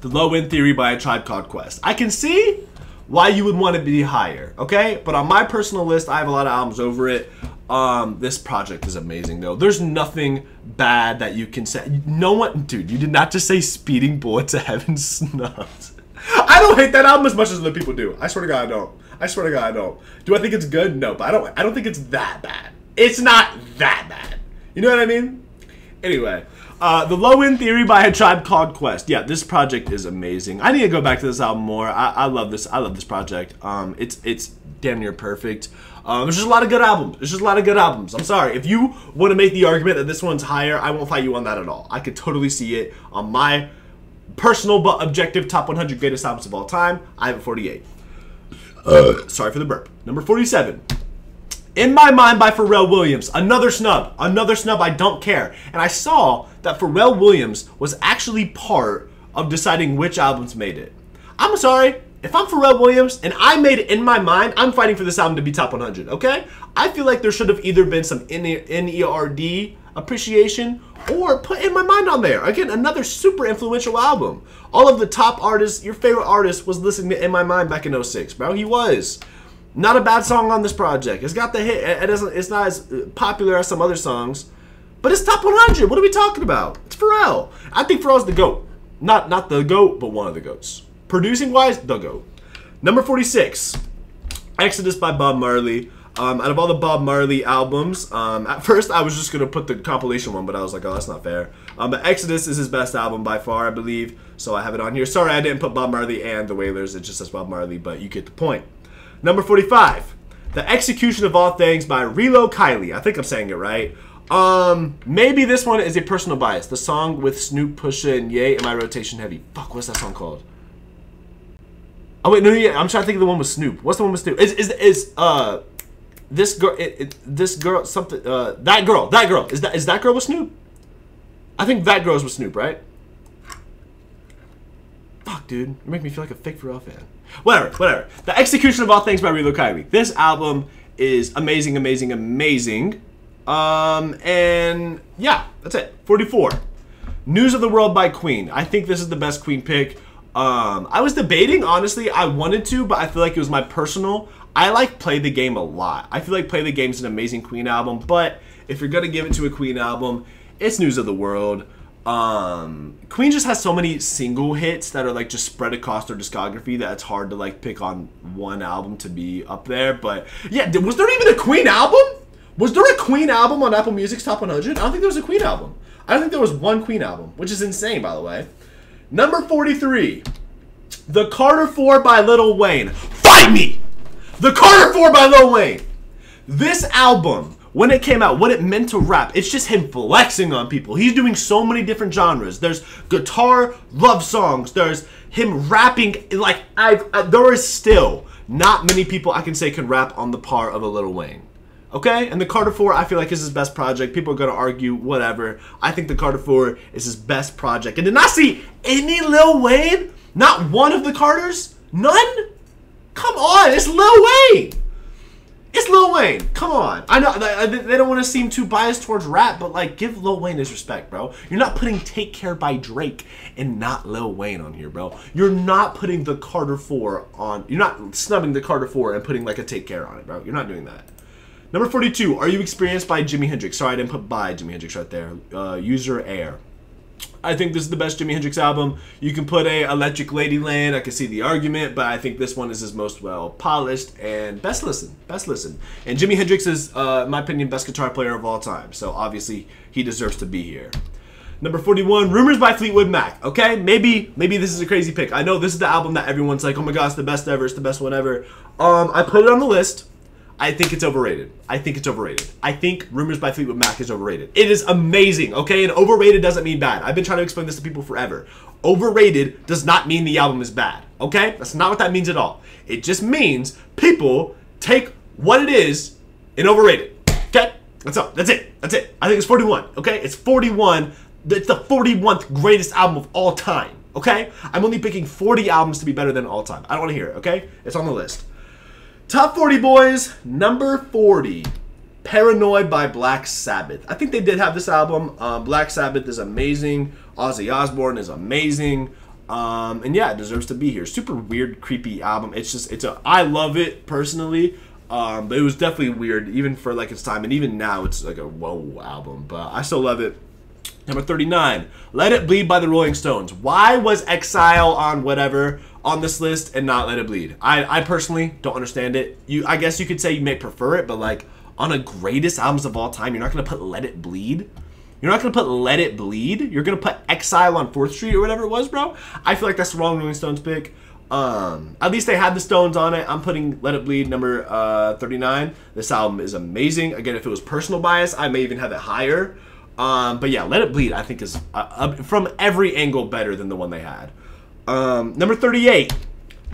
The Low End Theory by A Tribe Called Quest. I can see why you would want to be higher, okay? But on my personal list, I have a lot of albums over it. Um, this project is amazing, though. There's nothing bad that you can say. No one, dude, you did not just say Speeding Bullet to Heaven snubbed. I don't hate that album as much as other people do. I swear to God, I don't. I swear to God, I don't. Do I think it's good? No, but I don't, I don't think it's that bad. It's not that bad. You know what I mean? Anyway, uh, The Low End Theory by A Tribe Called Quest. Yeah, this project is amazing. I need to go back to this album more. I, I love this. I love this project. Um, it's it's damn near perfect. Um, there's just a lot of good albums. There's just a lot of good albums. I'm sorry. If you want to make the argument that this one's higher, I won't fight you on that at all. I could totally see it on my personal but objective top one hundred greatest albums of all time. I have a forty-eight. Uh, sorry for the burp. Number forty-seven. In My Mind by Pharrell Williams. Another snub. Another snub. I don't care. And I saw that Pharrell Williams was actually part of deciding which albums made it. I'm sorry. If I'm Pharrell Williams and I made it In My Mind, I'm fighting for this album to be top one hundred, okay? I feel like there should have either been some N E R D appreciation or put In My Mind on there. Again, another super influential album. All of the top artists, your favorite artist was listening to In My Mind back in oh six, bro. He was. Not a bad song on this project. It's got the hit. It doesn't, it's not as popular as some other songs, but it's top one hundred. What are we talking about? It's Pharrell. I think Pharrell's the GOAT. Not, not the GOAT, but one of the GOATs. Producing-wise, they'll go. Number forty-six, Exodus by Bob Marley. Um, out of all the Bob Marley albums, um, at first I was just going to put the compilation one, but I was like, oh, that's not fair. Um, but Exodus is his best album by far, I believe, so I have it on here. Sorry, I didn't put Bob Marley and The Wailers. It just says Bob Marley, but you get the point. Number forty-five, The Execution of All Things by Relo Kiley. I think I'm saying it right. Um, maybe this one is a personal bias. The song with Snoop, Pusha, and Ye in my rotation heavy. Fuck, what's that song called? Oh wait, no, yeah, I'm trying to think of the one with Snoop. What's the one with Snoop? Is is is uh, this girl, it, it, this girl, something, uh, that girl, that girl, is that is that girl with Snoop? I think That Girl's with Snoop, right? Fuck, dude, you make me feel like a fake Pharrell fan. Whatever, whatever. The Execution of All Things by Relo Kiley. This album is amazing, amazing, amazing. Um, and yeah, that's it. forty-four, News of the World by Queen. I think this is the best Queen pick. Um, I was debating, honestly, I wanted to, but I feel like it was my personal. I like Play the Game a lot. I feel like Play the Game's an amazing Queen album, but if you're gonna give it to a Queen album, it's News of the World. Um, Queen just has so many single hits that are like just spread across their discography that it's hard to like pick on one album to be up there, but yeah, was there even a Queen album? Was there a Queen album on Apple Music's Top one hundred? I don't think there was a Queen album. I don't think there was one Queen album, which is insane, by the way. Number forty-three, The Carter four by Lil Wayne. Fight me! The Carter four by Lil Wayne. This album, when it came out, what it meant to rap, it's just him flexing on people. He's doing so many different genres. There's guitar love songs. There's him rapping. Like, I've, I, there is still not many people I can say can rap on the par of a Lil Wayne. Okay, and The Carter four, I feel like, is his best project. People are going to argue, whatever. I think The Carter four is his best project. And did not see any Lil Wayne? Not one of the Carters? None? Come on, it's Lil Wayne! It's Lil Wayne. Come on. I know they don't want to seem too biased towards rap, but like, give Lil Wayne his respect, bro. You're not putting Take Care by Drake and not Lil Wayne on here, bro. You're not putting the Carter four on. You're not snubbing the Carter four and putting like a Take Care on it, bro. You're not doing that. Number forty-two. Are you experienced by Jimi Hendrix? Sorry, I didn't put by Jimi Hendrix right there. Uh, user Air. I think this is the best Jimi Hendrix album. You can put a Electric Ladyland. I can see the argument, but I think this one is his most well polished and best listen. Best listen. And Jimi Hendrix is, uh, in my opinion, best guitar player of all time. So obviously he deserves to be here. Number forty-one, Rumors by Fleetwood Mac. Okay, maybe maybe this is a crazy pick. I know this is the album that everyone's like, oh my gosh, the best ever. It's the best one ever. Um, I put it on the list. I think it's overrated. I think it's overrated. I think Rumors by Fleetwood Mac is overrated. It is amazing, okay? And overrated doesn't mean bad. I've been trying to explain this to people forever. Overrated does not mean the album is bad, okay? That's not what that means at all. It just means people take what it is and overrate it, okay? That's all. That's it. That's it. I think it's forty-one, okay? It's forty-one. It's the forty-first greatest album of all time, okay? I'm only picking forty albums to be better than all time. I don't want to hear it, okay? It's on the list. Top forty boys, number forty, Paranoid by Black Sabbath. I think they did have this album. Um, Black Sabbath is amazing. Ozzy Osbourne is amazing. Um, and yeah, it deserves to be here. Super weird, creepy album. It's just, it's a, I love it personally. Um, but it was definitely weird, even for like its time. And even now it's like a whoa album, but I still love it. Number thirty-nine, Let It Bleed by the Rolling Stones. Why was Exile on whatever on this list and not Let It Bleed? I, I personally don't understand it. You, I guess you could say you may prefer it, but like on a greatest albums of all time, you're not going to put Let It Bleed. You're not going to put Let It Bleed. You're going to put Exile on fourth Street or whatever it was, bro. I feel like that's the wrong Rolling Stones pick. Um, at least they had the Stones on it. I'm putting Let It Bleed number uh, thirty-nine. This album is amazing. Again, if it was personal bias, I may even have it higher. Um, but yeah, Let It Bleed, I think, is uh, uh, from every angle better than the one they had. Um, number thirty-eight,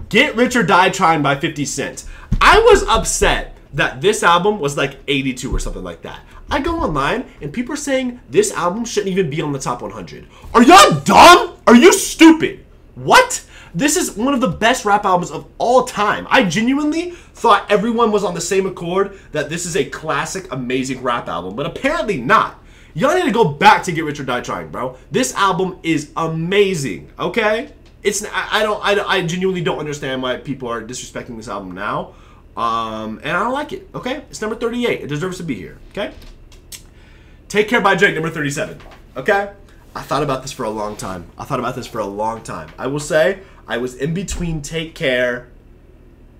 Get Rich or Die Trying by fifty cent. I was upset that this album was like eighty-two or something like that. I go online and people are saying this album shouldn't even be on the top one hundred. Are y'all dumb? Are you stupid? What? This is one of the best rap albums of all time. I genuinely thought everyone was on the same accord that this is a classic, amazing rap album, but apparently not. Y'all need to go back to Get Rich or Die Trying, bro. This album is amazing, okay? It's I don't I, I genuinely don't understand why people are disrespecting this album now, um, and I don't like it, okay? It's number thirty-eight. It deserves to be here, okay? Take Care by Drake, number thirty-seven, okay? I thought about this for a long time. I thought about this for a long time. I will say I was in between Take Care,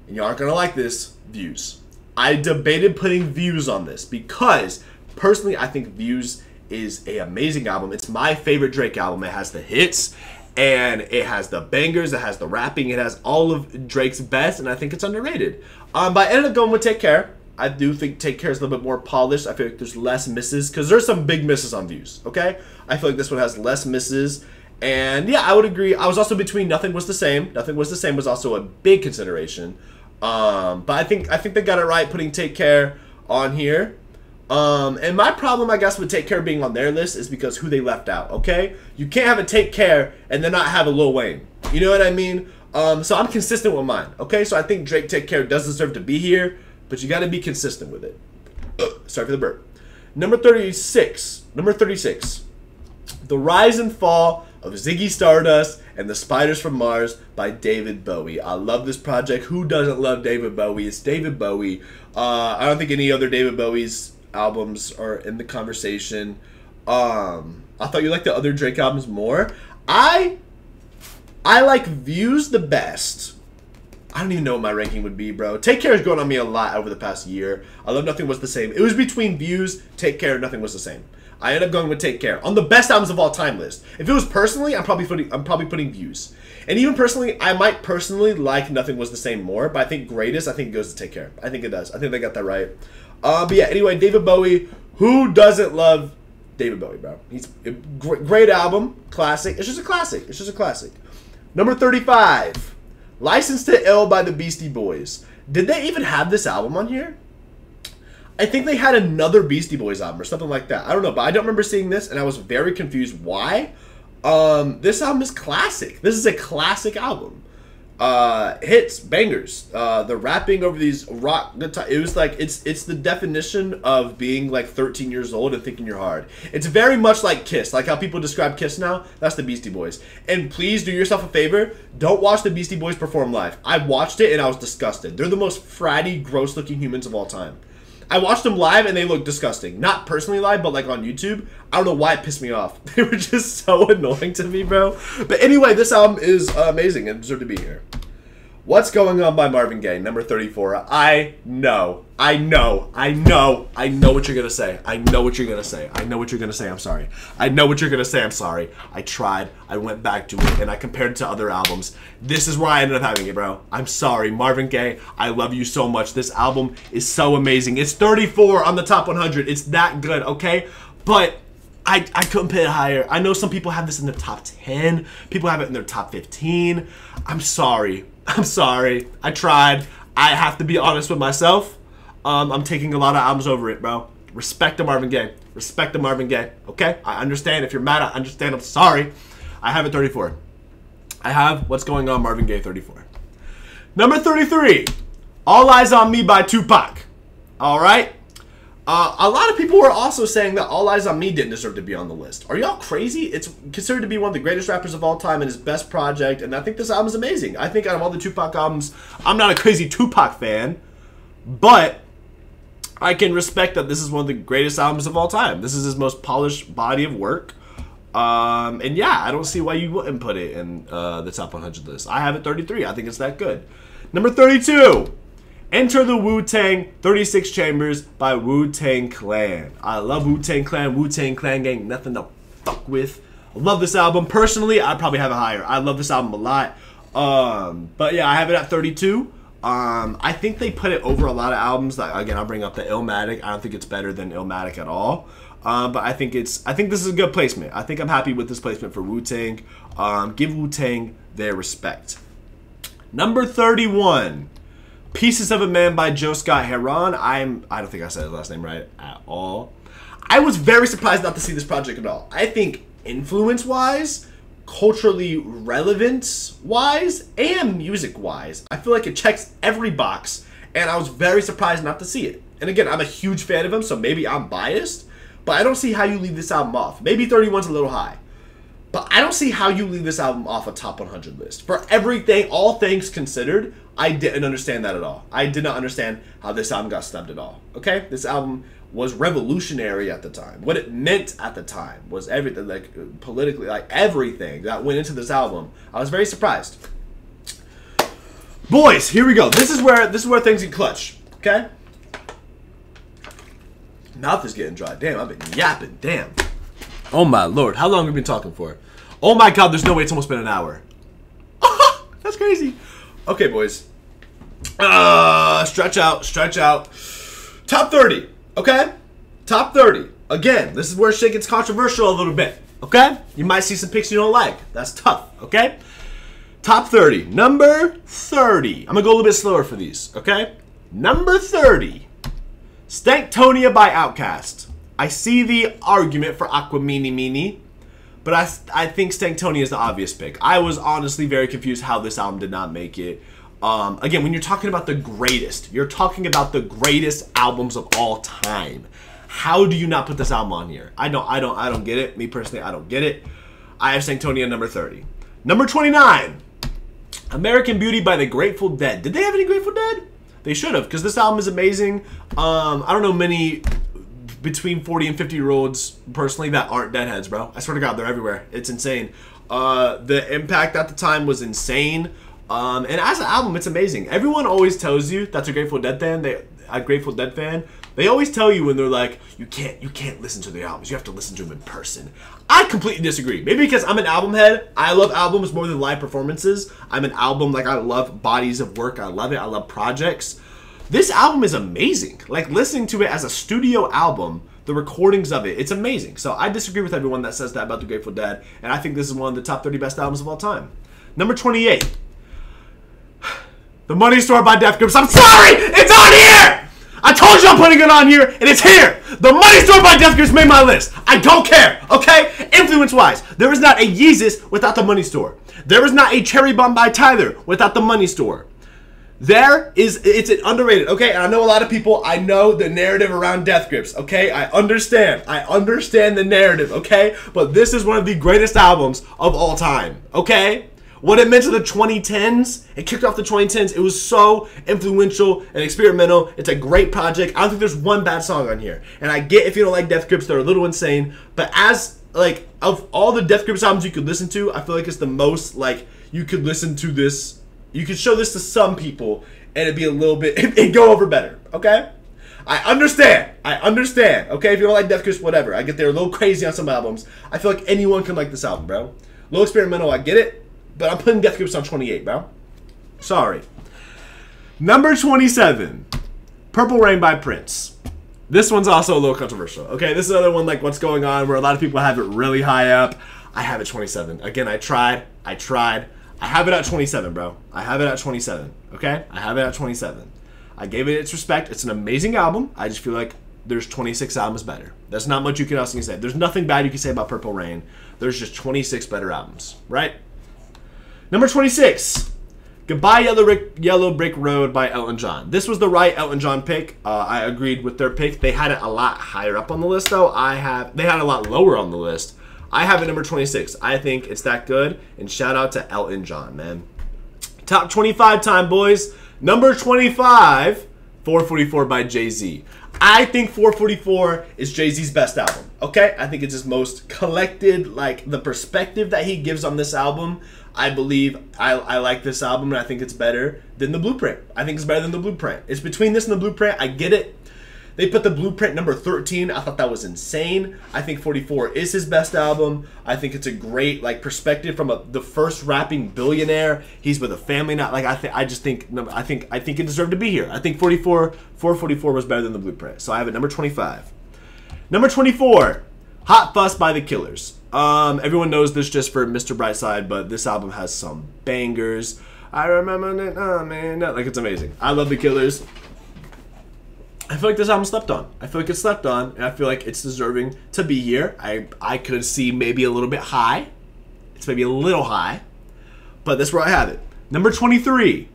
and y'all aren't gonna like this, Views. I debated putting Views on this because personally, I think Views is an amazing album. It's my favorite Drake album. It has the hits, and it has the bangers, it has the rapping, it has all of Drake's best, and I think it's underrated. Um, but I ended up going with Take Care. I do think Take Care is a little bit more polished. I feel like there's less misses, because there's some big misses on Views, okay? I feel like this one has less misses, and yeah, I would agree. I was also between Nothing Was the Same. Nothing Was the Same was also a big consideration. Um, but I think, I think they got it right putting Take Care on here. Um, and my problem, I guess, with Take Care being on their list is because who they left out, okay? You can't have a Take Care and then not have a Lil Wayne. You know what I mean? Um, so I'm consistent with mine, okay? So I think Drake Take Care does deserve to be here, but you got to be consistent with it. Sorry for the burp. Number thirty-six. Number thirty-six. The Rise and Fall of Ziggy Stardust and the Spiders from Mars by David Bowie. I love this project. Who doesn't love David Bowie? It's David Bowie. Uh, I don't think any other David Bowie's albums are in the conversation. um I thought you liked the other Drake albums more. I I like Views the best. I don't even know what my ranking would be, bro. Take Care is going on me a lot over the past year. I love Nothing Was the Same. It was between Views, Take Care, and Nothing Was the Same. I ended up going with Take Care on the best albums of all time list. If it was personally, I'm probably putting I'm probably putting Views. And even personally, I might personally like Nothing Was the Same more, but I think greatest, I think it goes to Take Care. I think it does. I think they got that right. Uh, but yeah, anyway, David Bowie. Who doesn't love David Bowie, bro? He's a great, great album, classic. It's just a classic. It's just a classic. Number thirty-five, Licensed to Ill by the Beastie Boys. Did they even have this album on here? I think they had another Beastie Boys album or something like that. I don't know, but I don't remember seeing this, and I was very confused why. Um, this album is classic. This is a classic album. uh, hits, bangers. Uh, the rapping over these rock guitar, it was like, it's it's the definition of being like thirteen years old and thinking you're hard. It's very much like KISS, like how people describe KISS now. That's the Beastie Boys. And please do yourself a favor, don't watch the Beastie Boys perform live. I watched it and I was disgusted. They're the most fratty, gross looking humans of all time. I watched them live and they looked disgusting. Not personally live, but like on YouTube. I don't know why it pissed me off. They were just so annoying to me, bro. But anyway, this album is uh, amazing and deserved to be here. What's Going On by Marvin Gaye, number thirty-four. I know, I know, I know, I know what you're gonna say. I know what you're gonna say. I know what you're gonna say, I'm sorry. I know what you're gonna say, I'm sorry. I tried, I went back to it, and I compared it to other albums. This is where I ended up having it, bro. I'm sorry, Marvin Gaye, I love you so much. This album is so amazing. It's thirty-four on the top one hundred. It's that good, okay? But I, I couldn't put it higher. I know some people have this in their top ten. People have it in their top fifteen. I'm sorry. I'm sorry. I tried. I have to be honest with myself. Um, I'm taking a lot of albums over it, bro. Respect to Marvin Gaye. Respect to Marvin Gaye. Okay? I understand. If you're mad, I understand. I'm sorry. I have it thirty-four. I have What's Going On, Marvin Gaye, thirty-four. Number thirty-three. All Eyes on Me by Tupac. All right? Uh, a lot of people were also saying that All Eyes on Me didn't deserve to be on the list. Are y'all crazy? It's considered to be one of the greatest rappers of all time and his best project, and I think this album is amazing. I think out of all the Tupac albums, I'm not a crazy Tupac fan, but I can respect that this is one of the greatest albums of all time. This is his most polished body of work. Um, and yeah, I don't see why you wouldn't put it in uh, the top one hundred list. I have it thirty-three. I think it's that good. Number thirty-two. Enter the Wu-Tang, thirty-six Chambers by Wu-Tang Clan. I love Wu-Tang Clan, Wu-Tang Clan gang, nothing to fuck with. I love this album. Personally, I'd probably have it higher. I love this album a lot. Um, but yeah, I have it at thirty-two. Um, I think they put it over a lot of albums. Like, again, I'll bring up the Illmatic. I don't think it's better than Illmatic at all. Um, but I think it's. I think this is a good placement. I think I'm happy with this placement for Wu-Tang. Um, give Wu-Tang their respect. Number thirty-one. Pieces of a Man by Joe Scott Heron. I'm, I don't think I said his last name right at all. I was very surprised not to see this project at all. I think influence-wise, culturally relevance-wise, and music-wise, I feel like it checks every box, and I was very surprised not to see it. And again, I'm a huge fan of him, so maybe I'm biased, but I don't see how you leave this album off. Maybe thirty-one's a little high. But I don't see how you leave this album off a top one hundred list. For everything, all things considered, I didn't understand that at all. I did not understand how this album got snubbed at all. Okay? This album was revolutionary at the time. What it meant at the time was everything, like politically, like everything that went into this album. I was very surprised. Boys, here we go. This is where this is where things get clutch. Okay? Mouth is getting dry. Damn, I've been yapping. Damn. Oh my lord, how long have we been talking for? Oh my god, there's no way it's almost been an hour. That's crazy. Okay, boys. Uh, stretch out, stretch out. Top thirty, okay? Top thirty. Again, this is where shit gets controversial a little bit, okay? You might see some picks you don't like. That's tough, okay? Top thirty. Number thirty. I'm going to go a little bit slower for these, okay? Number thirty. Stankonia by Outkast. I see the argument for Aquamini Mini, but I, I think Stankonia is the obvious pick. I was honestly very confused how this album did not make it. Um, again, when you're talking about the greatest, you're talking about the greatest albums of all time. How do you not put this album on here? I don't, I don't, I don't get it. Me personally, I don't get it. I have Stankonia number thirty. Number twenty-nine, American Beauty by the Grateful Dead. Did they have any Grateful Dead? They should have, because this album is amazing. Um, I don't know many between forty and fifty year olds personally that aren't deadheads, bro. I swear to God, they're everywhere. It's insane. Uh, the impact at the time was insane. Um, and as an album, it's amazing. Everyone always tells you that's a Grateful Dead fan. They, a Grateful Dead fan. They always tell you when they're like, you can't, you can't listen to the albums. You have to listen to them in person. I completely disagree. Maybe because I'm an album head. I love albums more than live performances. I'm an album, like I love bodies of work. I love it. I love projects. This album is amazing. Like, listening to it as a studio album, the recordings of it, it's amazing. So I disagree with everyone that says that about the Grateful Dead, and I think this is one of the top thirty best albums of all time. Number twenty-eight, The Money Store by Def Grips. I'm sorry, it's on here! I told you I'm putting it on here, and it's here. The Money Store by Death Grips made my list. I don't care, okay? Influence-wise, there is not a Yeezus without the Money Store. There is not a Cherry Bomb by Tyler without the Money Store. There is, it's an underrated, okay? And I know a lot of people, I know the narrative around Death Grips, okay? I understand. I understand the narrative, okay? But this is one of the greatest albums of all time, okay? What it meant to the twenty tens, it kicked off the twenty tens. It was so influential and experimental. It's a great project. I don't think there's one bad song on here. And I get if you don't like Death Grips, they're a little insane. But as, like, of all the Death Grips albums you could listen to, I feel like it's the most, like, you could listen to this. You could show this to some people, and it'd be a little bit, it'd go over better, okay? I understand. I understand, okay? If you don't like Death Grips, whatever. I get they're a little crazy on some albums. I feel like anyone can like this album, bro. A little experimental, I get it. But I'm putting Death Grips on twenty-eight, bro. Sorry. Number twenty-seven, Purple Rain by Prince. This one's also a little controversial. Okay, this is another one like What's Going On, where a lot of people have it really high up. I have it twenty-seven. Again, I tried. I tried. I have it at twenty-seven, bro. I have it at twenty-seven. Okay? I have it at twenty-seven. I gave it its respect. It's an amazing album. I just feel like there's twenty-six albums better. That's not much you can else say. There's nothing bad you can say about Purple Rain. There's just twenty-six better albums, right? Number twenty-six, Goodbye Yellow Brick, Yellow Brick Road by Elton John. This was the right Elton John pick. Uh, I agreed with their pick. They had it a lot higher up on the list, though. I have They had it a lot lower on the list. I have it number twenty-six. I think it's that good. And shout out to Elton John, man. Top twenty-five time, boys. Number twenty-five, four forty-four by Jay-Z. I think four forty-four is Jay-Z's best album, okay? I think it's his most collected, like, the perspective that he gives on this album. I believe I, I like this album, and I think it's better than The Blueprint. I think it's better than The Blueprint. It's between this and The Blueprint. I get it. They put The Blueprint number thirteen. I thought that was insane. I think forty-four is his best album. I think it's a great, like, perspective from a, the first rapping billionaire. He's with a family now. Like, I think I just think I think I think it deserved to be here. I think forty-four four forty-four was better than The Blueprint. So I have it number twenty-five. Number twenty-four, Hot Fuss by The Killers. Um, everyone knows this just for Mister Brightside, but this album has some bangers. I remember that, oh man, like, it's amazing. I love The Killers. I feel like this album slept on. I feel like it slept on, and I feel like it's deserving to be here. I I could see maybe a little bit high. It's maybe a little high, but that's where I have it. Number twenty-three,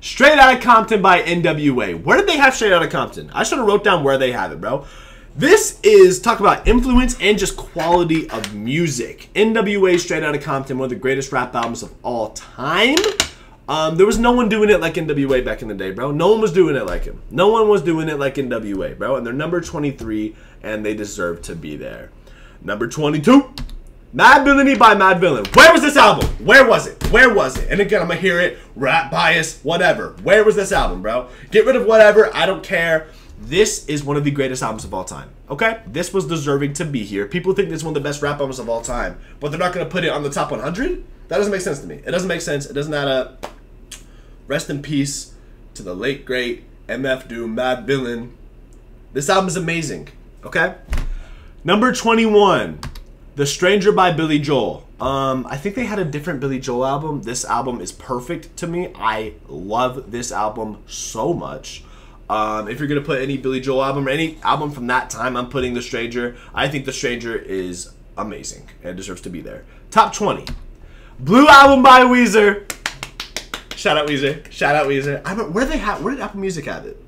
Straight Outta Compton by N W A. Where did they have Straight Outta Compton? I should have wrote down where they have it, bro. This is, talk about influence and just quality of music. N W A, Straight Outta Compton, one of the greatest rap albums of all time. Um, there was no one doing it like N W A back in the day, bro. No one was doing it like him. No one was doing it like N W A, bro. And they're number twenty-three, and they deserve to be there. Number twenty-two, Mad Villainy by Mad Villain. Where was this album? Where was it? Where was it? And again, I'm going to hear it. Rap bias, whatever. Where was this album, bro? Get rid of whatever. I don't care. This is one of the greatest albums of all time, okay? This was deserving to be here. People think this is one of the best rap albums of all time, but they're not going to put it on the top one hundred? That doesn't make sense to me. It doesn't make sense. It doesn't add up. Rest in peace to the late, great M F Doom, Mad Villain. This album is amazing, okay? Number twenty-one, The Stranger by Billy Joel. Um, I think they had a different Billy Joel album. This album is perfect to me. I love this album so much. Um, if you're going to put any Billy Joel album or any album from that time, I'm putting The Stranger. I think The Stranger is amazing and deserves to be there. Top twenty, Blue Album by Weezer. Shout out Weezer. Shout out Weezer. I don't, where they have, where did Apple Music have it?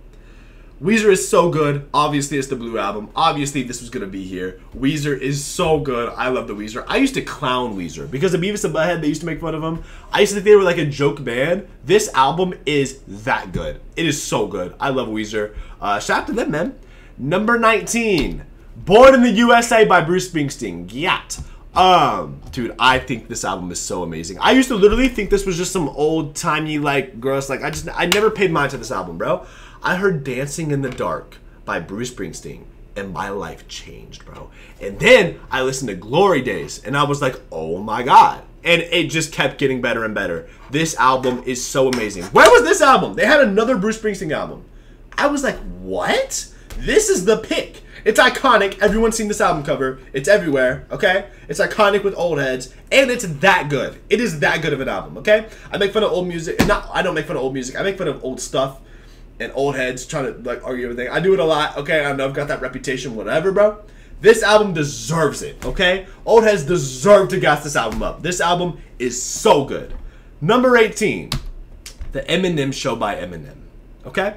Weezer is so good. Obviously, it's the Blue Album. Obviously, this was going to be here. Weezer is so good. I love the Weezer. I used to clown Weezer because of Beavis and Butthead. They used to make fun of them. I used to think they were like a joke band. This album is that good. It is so good. I love Weezer. Uh, shout out to them, man. Number nineteen, Born in the U S A by Bruce Springsteen. Gyat. Um, dude, I think this album is so amazing. I used to literally think this was just some old-timey, like, gross, like, I just, I never paid mind to this album, bro. I heard Dancing in the Dark by Bruce Springsteen, and my life changed, bro. And then I listened to Glory Days, and I was like, oh my god. And it just kept getting better and better. This album is so amazing. Where was this album? They had another Bruce Springsteen album. I was like, what? This is the pick. It's iconic. Everyone's seen this album cover. It's everywhere, okay? It's iconic with old heads, and it's that good. It is that good of an album, okay? I make fun of old music. Not, I don't make fun of old music. I make fun of old stuff. and old heads trying to like argue everything. I do it a lot. Okay, I know I've got that reputation, whatever, bro. This album deserves it, okay? Old heads deserve to gas this album up. This album is so good. Number eighteen, The Eminem Show by Eminem, okay?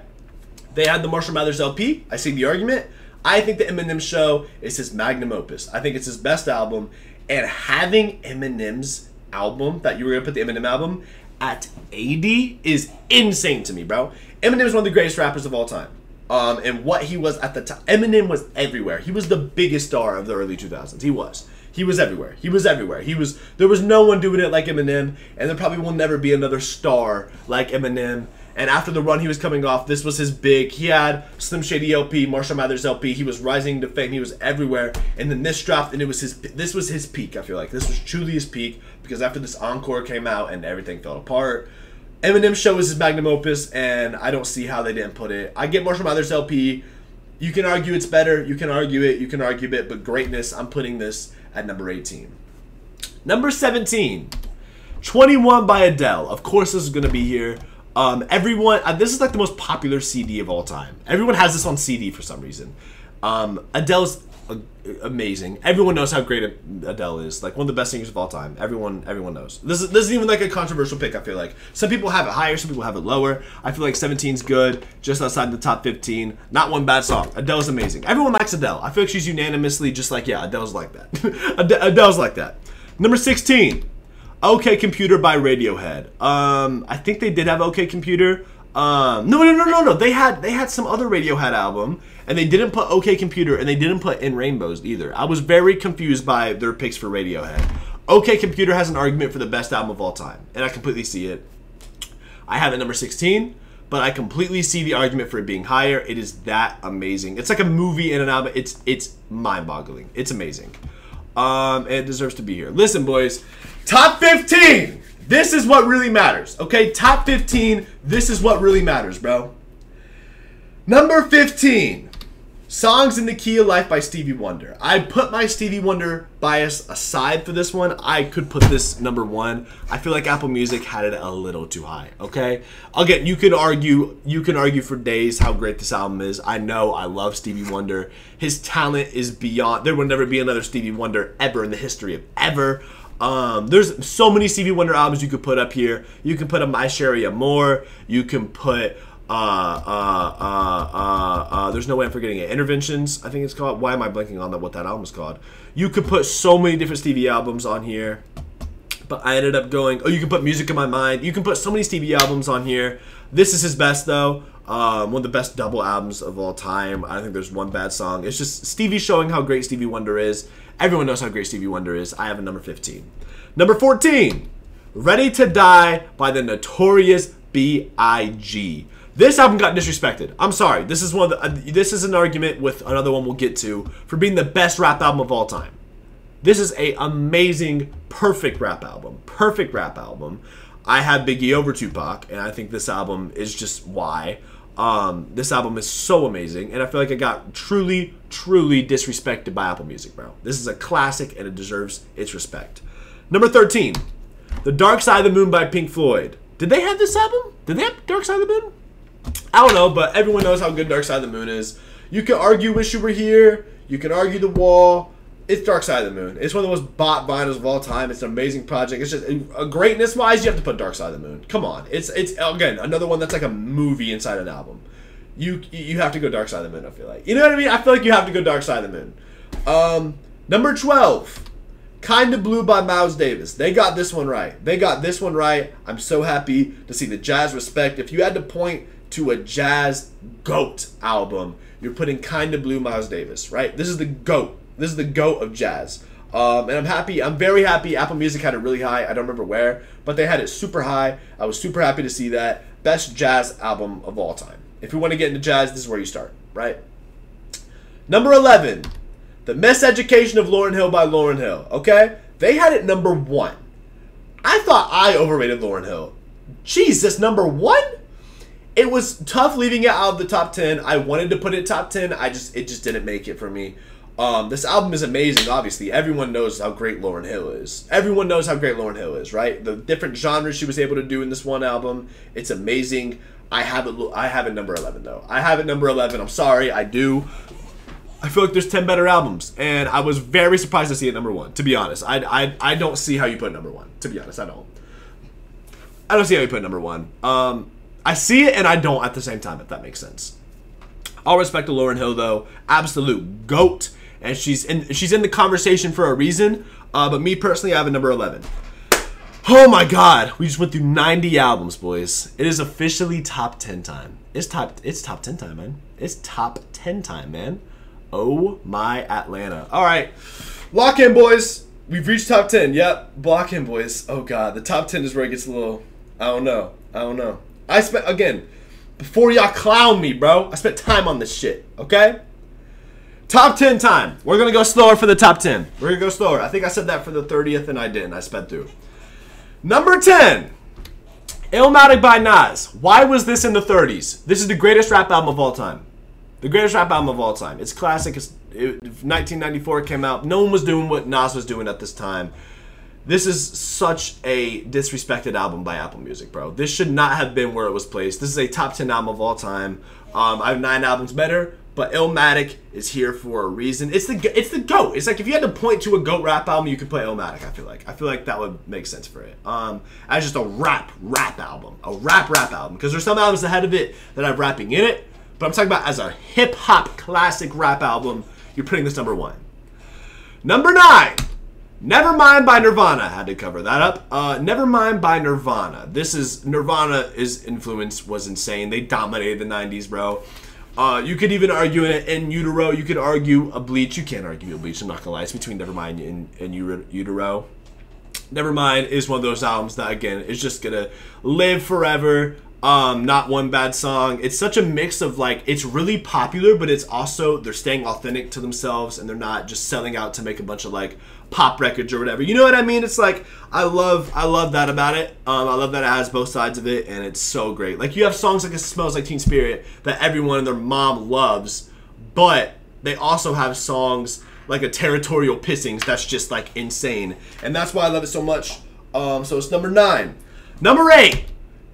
They had the Marshall Mathers L P. I see the argument. I think The Eminem Show is his magnum opus. I think it's his best album. And having Eminem's album, that you were gonna put the Eminem album, at eighty is insane to me, bro. Eminem is one of the greatest rappers of all time. Um, and what he was at the time, Eminem was everywhere. He was the biggest star of the early two thousands. He was. He was everywhere. He was everywhere. He was. There was no one doing it like Eminem, and there probably will never be another star like Eminem. And after the run he was coming off, this was his big. He had Slim Shady L P, Marshall Mathers L P. He was rising to fame. He was everywhere. And then this dropped, and it was his. This was his peak. I feel like this was truly his peak, because after this encore came out and everything fell apart. Eminem's Show is his magnum opus, and I don't see how they didn't put it. I get Marshall Mathers L P. You can argue it's better. You can argue it. You can argue it. But greatness, I'm putting this at number eighteen. Number seventeen, twenty-one by Adele. Of course this is going to be here. Um, everyone, uh, this is like the most popular C D of all time. Everyone has this on C D for some reason. Um, Adele's a amazing. Everyone knows how great Adele is. Like, one of the best singers of all time. Everyone everyone knows. This, is, this isn't even like a controversial pick, I feel like. Some people have it higher, some people have it lower. I feel like seventeen's good, just outside the top fifteen. Not one bad song. Adele's amazing. Everyone likes Adele. I feel like she's unanimously just like, yeah, Adele's like that. Ad Adele's like that. Number sixteen, OK Computer by Radiohead. Um, I think they did have OK Computer. Um, no, no, no, no, no. They had they had some other Radiohead album, and they didn't put OK Computer, and they didn't put In Rainbows either. I was very confused by their picks for Radiohead. OK Computer has an argument for the best album of all time, and I completely see it. I have it number sixteen, but I completely see the argument for it being higher. It is that amazing. It's like a movie and an album. It's it's mind-boggling. It's amazing. Um, and it deserves to be here. Listen, boys. Top fifteen. This is what really matters, okay? Top fifteen, this is what really matters, bro. Number fifteen, Songs in the Key of Life by Stevie Wonder. I put my Stevie Wonder bias aside for this one. I could put this number one. I feel like Apple Music had it a little too high, okay? Again, you could argue, you can argue for days how great this album is. I know, I love Stevie Wonder. His talent is beyond, there will never be another Stevie Wonder ever in the history of ever. Um, there's so many Stevie Wonder albums you could put up here. You can put a My Sherry Amore. You can put, uh, uh, uh, uh, uh, there's no way I'm forgetting it. Interventions, I think it's called. Why am I blanking on that, what that album is called? You could put so many different Stevie albums on here. But I ended up going, oh, you can put Music in My Mind. You can put so many Stevie albums on here. This is his best, though. Um, one of the best double albums of all time. I don't think there's one bad song. It's just Stevie showing how great Stevie Wonder is. Everyone knows how great Stevie Wonder is. I have a number fifteen. Number fourteen, Ready to Die by the Notorious B I G This album got disrespected. I'm sorry. This is one of the, uh, this is an argument with another one we'll get to for being the best rap album of all time. This is a amazing, perfect rap album. Perfect rap album. I have Biggie over Tupac, and I think this album is just why. Um, this album is so amazing, and I feel like it got truly, truly disrespected by Apple Music, bro. This is a classic, and it deserves its respect. Number thirteen, The Dark Side of the Moon by Pink Floyd. Did they have this album? Did they have Dark Side of the Moon? I don't know, but everyone knows how good Dark Side of the Moon is. You can argue Wish You Were Here. You can argue The Wall. It's Dark Side of the Moon. It's one of the most bought vinyls of all time. It's an amazing project. It's just, greatness-wise, you have to put Dark Side of the Moon. Come on. It's, it's again, another one that's like a movie inside an album. You you have to go Dark Side of the Moon, I feel like. You know what I mean? I feel like you have to go Dark Side of the Moon. Um, number twelve, Kinda Blue by Miles Davis. They got this one right. They got this one right. I'm so happy to see the jazz respect. If you had to point to a jazz GOAT album, you're putting Kinda Blue Miles Davis, right? This is the GOAT. This is the GOAT of jazz. Um, and I'm happy. I'm very happy. Apple Music had it really high. I don't remember where, but they had it super high. I was super happy to see that. Best jazz album of all time. If you want to get into jazz, this is where you start, right? Number eleven, The Miseducation of Lauryn Hill by Lauryn Hill, okay? They had it number one. I thought I overrated Lauryn Hill. Jesus, number one? It was tough leaving it out of the top ten. I wanted to put it top ten. I just, it just didn't make it for me. Um, this album is amazing, obviously. Everyone knows how great Lauryn Hill is. Everyone knows how great Lauryn Hill is, right? The different genres she was able to do in this one album, it's amazing. I have it, I have it number eleven, though. I have it number eleven. I'm sorry, I do. I feel like there's ten better albums, and I was very surprised to see it number one, to be honest. I, I, I don't see how you put it number one, to be honest. I don't. I don't see how you put it number one. Um, I see it, and I don't at the same time, if that makes sense. All respect to Lauryn Hill, though. Absolute GOAT. And she's in, she's in the conversation for a reason. Uh, but me personally, I have a number eleven. Oh my God, we just went through ninety albums, boys. It is officially top ten time. It's top it's top ten time, man. It's top ten time, man. Oh my Atlanta. All right, lock in, boys. We've reached top ten. Yep, lock in, boys. Oh God, the top ten is where it gets a little. I don't know. I don't know. I spent again before y'all clown me, bro. I spent time on this shit. Okay. Top ten time. We're going to go slower for the top ten. We're going to go slower. I think I said that for the thirtieth, and I didn't. I sped through. Number ten, Illmatic by Nas. Why was this in the thirties? This is the greatest rap album of all time. The greatest rap album of all time. It's classic. It's, it, nineteen ninety-four came out. No one was doing what Nas was doing at this time. This is such a disrespected album by Apple Music, bro. This should not have been where it was placed. This is a top ten album of all time. Um, I have nine albums better. But Illmatic is here for a reason. It's the it's the GOAT. It's like if you had to point to a GOAT rap album, you could play Illmatic, I feel like. I feel like that would make sense for it. Um, as just a rap, rap album. A rap, rap album. Because there's some albums ahead of it that have rapping in it. But I'm talking about as a hip-hop classic rap album, you're putting this number one. Number nine. Nevermind by Nirvana. I had to cover that up. Uh, Nevermind by Nirvana. This is... Nirvana's influence was insane. They dominated the nineties, bro. Uh, you could even argue in, in Utero. You could argue a Bleach. You can't argue a Bleach. I'm not gonna lie. It's between Nevermind and, and Utero. Nevermind is one of those albums that, again, is just gonna live forever. Um, not one bad song. It's such a mix of, like, it's really popular, but it's also they're staying authentic to themselves, and they're not just selling out to make a bunch of, like, pop records or whatever. You know what I mean? It's like, I love I love that about it. Um, I love that it has both sides of it, and it's so great. Like, you have songs like It Smells Like Teen Spirit that everyone and their mom loves, but they also have songs like A Territorial Pissings that's just, like, insane. And that's why I love it so much. Um, so it's number nine. Number eight.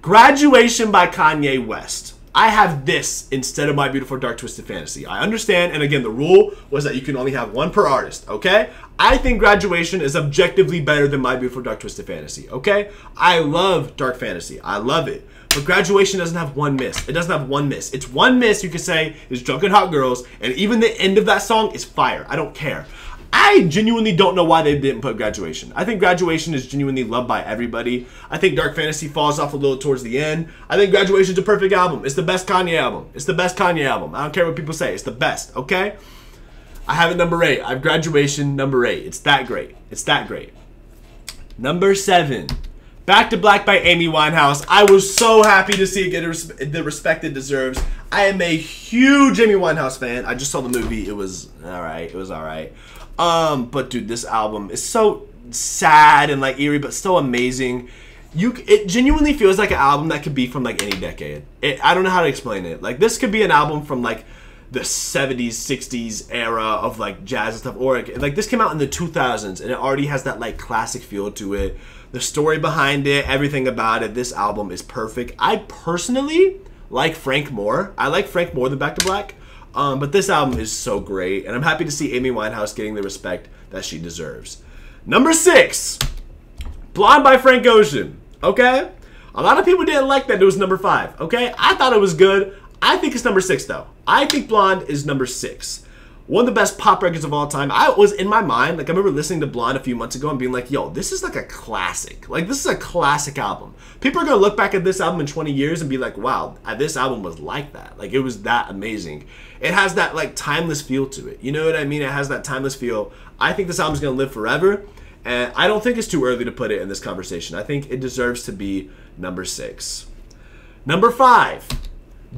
Graduation by Kanye West. I have this instead of My Beautiful Dark Twisted Fantasy. I understand, and again, the rule was that you can only have one per artist, okay? I think Graduation is objectively better than My Beautiful Dark Twisted Fantasy, okay? I love Dark Fantasy. I love it. But Graduation doesn't have one miss. It doesn't have one miss. It's one miss, you could say, is Drunken Hot Girls, and even the end of that song is fire. I don't care. I genuinely don't know why they didn't put Graduation. I think Graduation is genuinely loved by everybody. I think Dark Fantasy falls off a little towards the end. I think Graduation's a perfect album. It's the best Kanye album. It's the best Kanye album. I don't care what people say. It's the best, okay? I have it number eight. I have Graduation number eight. It's that great. It's that great. Number seven. Back to Black by Amy Winehouse. I was so happy to see it get res the respect it deserves. I am a huge Amy Winehouse fan. I just saw the movie. It was all right. It was all right. Um, but dude, this album is so sad and like eerie, but so amazing. You, it genuinely feels like an album that could be from like any decade. It, I don't know how to explain it. Like this could be an album from like the seventies, sixties era of like jazz and stuff. Or it, like this came out in the two thousands and it already has that like classic feel to it. The story behind it, everything about it. This album is perfect. I personally like Frank more. I like Frank more than Back to Black. Um, but this album is so great, and I'm happy to see Amy Winehouse getting the respect that she deserves. Number six, Blonde by Frank Ocean, okay? A lot of people didn't like that it was number five, okay? I thought it was good. I think it's number six, though. I think Blonde is number six. One of the best pop records of all time. I was in my mind, like I remember listening to Blonde a few months ago and being like, yo, this is like a classic. Like this is a classic album. People are going to look back at this album in twenty years and be like, wow, this album was like that. Like it was that amazing. It has that like timeless feel to it. You know what I mean? It has that timeless feel. I think this album is going to live forever. And I don't think it's too early to put it in this conversation. I think it deserves to be number six. Number five.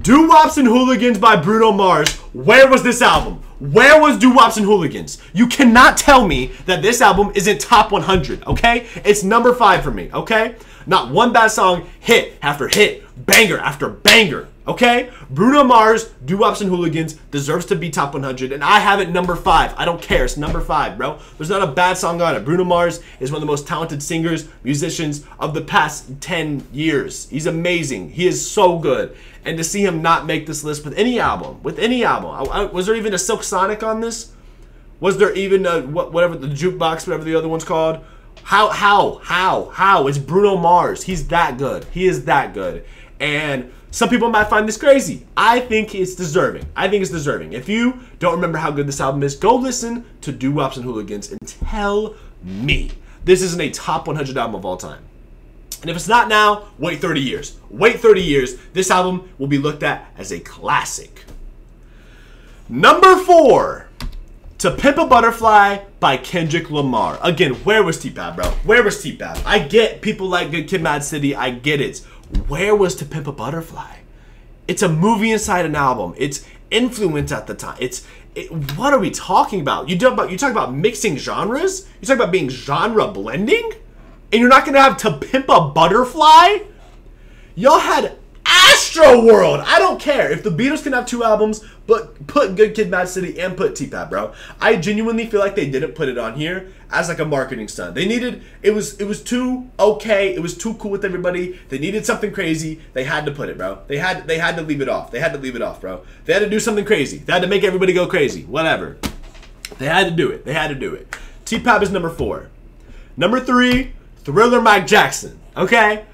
Doo-Wops and Hooligans by Bruno Mars. Where was this album? Where was Doo-Wops and Hooligans? You cannot tell me that this album isn't top one hundred, okay? It's number five for me, okay? Not one bad song, hit after hit, banger after banger. Okay? Bruno Mars, Doo-Wops and Hooligans deserves to be top one hundred, and I have it number five. I don't care. It's number five, bro. There's not a bad song on it. Bruno Mars is one of the most talented singers, musicians of the past ten years. He's amazing. He is so good. And to see him not make this list with any album, with any album. I, I, was there even a Silk Sonic on this? Was there even a, whatever, the Jukebox, whatever the other one's called? How, how, how, how? It's Bruno Mars. He's that good. He is that good. And some people might find this crazy. I think it's deserving. I think it's deserving. If you don't remember how good this album is, go listen to Doo-Wops and Hooligans and tell me this isn't a top one hundred album of all time. And if it's not now, wait thirty years. Wait thirty years. This album will be looked at as a classic. Number four, To Pimp a Butterfly by Kendrick Lamar. Again, where was T-Pab, bro? Where was T-Pab? I get people like Good Kid, Mad City. I get it. Where was To Pimp a Butterfly? It's a movie inside an album. It's influence at the time. It's it, what are we talking about? You talk about you talk about mixing genres. You talk about being genre blending, and you're not gonna have To Pimp a Butterfly. Y'all had Astroworld. I don't care if the Beatles can have two albums, but put Good Kid, Mad City and put T-Pab, bro. I genuinely feel like they didn't put it on here as like a marketing stunt. They needed it was it was too okay. It was too cool with everybody. They needed something crazy. They had to put it, bro. They had they had to leave it off. They had to leave it off, bro. They had to do something crazy. They had to make everybody go crazy. Whatever. They had to do it. They had to do it. T-Pab is number four. Number three, Thriller Mike Jackson. Okay.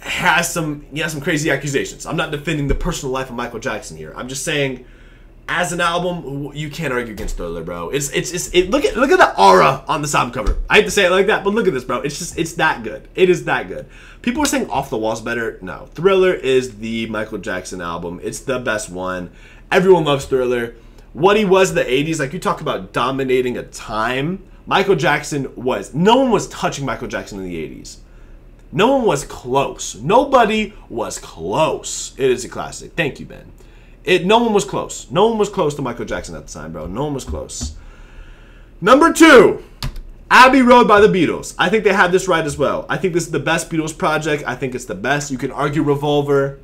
Has some he has some crazy accusations. I'm not defending the personal life of Michael Jackson here. I'm just saying, as an album, you can't argue against Thriller, bro. It's it's it's it, look at look at the aura on this album cover. I hate to say it like that, but look at this, bro. It's just it's that good. It is that good. People are saying Off the Wall's better. No, Thriller is the Michael Jackson album. It's the best one. Everyone loves Thriller. What he was in the eighties, like you talk about dominating a time. Michael Jackson was no one was touching Michael Jackson in the eighties. No one was close. Nobody was close. It is a classic. Thank you, Ben. It, no one was close. No one was close to Michael Jackson at the time, bro. No one was close. Number two, Abbey Road by the Beatles. I think they have this right as well. I think this is the best Beatles project. I think it's the best. You can argue Revolver.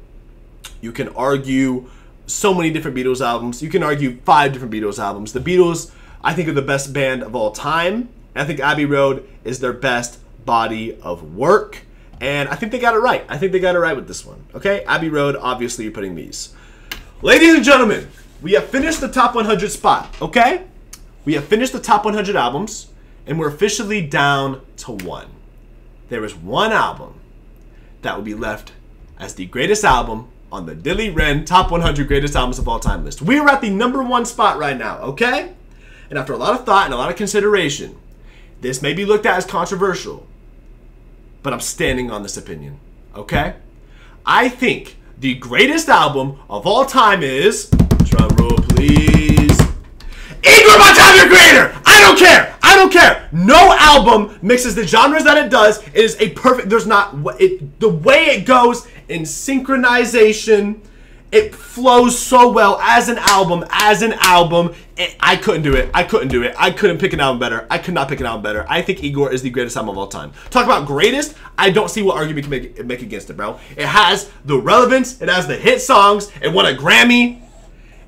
You can argue so many different Beatles albums. You can argue five different Beatles albums. The Beatles, I think, are the best band of all time. I think Abbey Road is their best body of work. And I think they got it right. I think they got it right with this one. Okay, Abbey Road, obviously you're putting these. Ladies and gentlemen, we have finished the top one hundred spot, okay? We have finished the top one hundred albums, and we're officially down to one. There is one album that will be left as the greatest album on the Dilly Wren Top one hundred Greatest Albums of All Time list. We are at the number one spot right now, okay? And after a lot of thought and a lot of consideration, this may be looked at as controversial, but I'm standing on this opinion, okay? I think the greatest album of all time is, drum roll please, Ingrid Montgomery Greater! I don't care, I don't care. No album mixes the genres that it does. It is a perfect, there's not, it, the way it goes in synchronization, it flows so well as an album, as an album. It, I couldn't do it. I couldn't do it. I couldn't pick an album better. I could not pick an album better. I think Igor is the greatest album of all time. Talk about greatest. I don't see what argument you can make, make against it, bro. It has the relevance. It has the hit songs. It won a Grammy.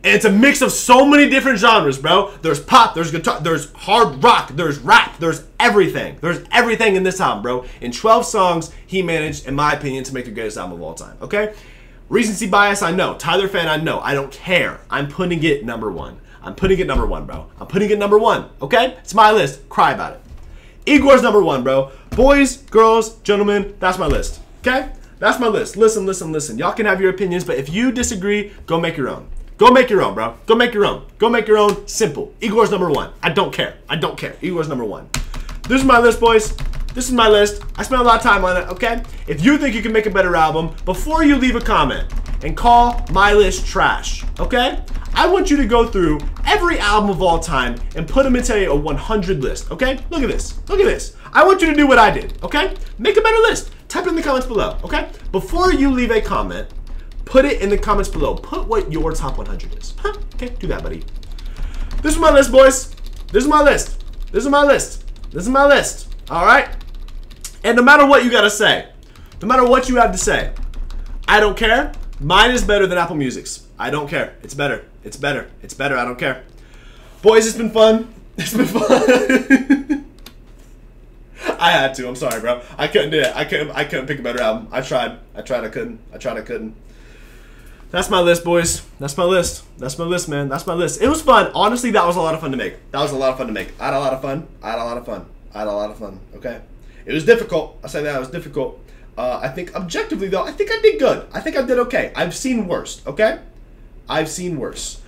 And it's a mix of so many different genres, bro. There's pop, there's guitar, there's hard rock, there's rap, there's everything. There's everything in this album, bro. In twelve songs, he managed, in my opinion, to make the greatest album of all time, okay? Recency bias, I know. Tyler fan, I know. I don't care. I'm putting it number one. I'm putting it number one, bro. I'm putting it number one, okay? It's my list. Cry about it. Igor's number one, bro. Boys, girls, gentlemen, that's my list, okay? That's my list. Listen, listen, listen. Y'all can have your opinions, but if you disagree, go make your own. Go make your own, bro. Go make your own. Go make your own. Simple. Igor's number one. I don't care. I don't care. Igor's number one. This is my list, boys. This is my list. I spent a lot of time on it, okay? If you think you can make a better album, before you leave a comment and call my list trash, okay? I want you to go through every album of all time and put them into a one hundred list, okay? Look at this, look at this. I want you to do what I did, okay? Make a better list. Type it in the comments below, okay? Before you leave a comment, put it in the comments below. Put what your top one hundred is, huh? Okay, do that, buddy. This is my list, boys. This is my list. This is my list. This is my list, all right? And no matter what you gotta say, no matter what you have to say, I don't care. Mine is better than Apple Music's. I don't care. It's better. It's better. It's better. I don't care. Boys, it's been fun. It's been fun. I had to. I'm sorry, bro. I couldn't do it. I couldn't. I couldn't pick a better album. I tried. I tried. I couldn't. I tried. I couldn't. That's my list, boys. That's my list. That's my list, man. That's my list. It was fun. Honestly, that was a lot of fun to make. That was a lot of fun to make. I had a lot of fun. I had a lot of fun. I had a lot of fun. Okay. It was difficult. I say that. It was difficult. Uh, I think objectively, though, I think I did good. I think I did okay. I've seen worse. Okay. I've seen worse.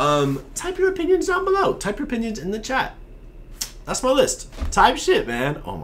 Um, type your opinions down below. Type your opinions in the chat. That's my list. Type shit, man. Oh my.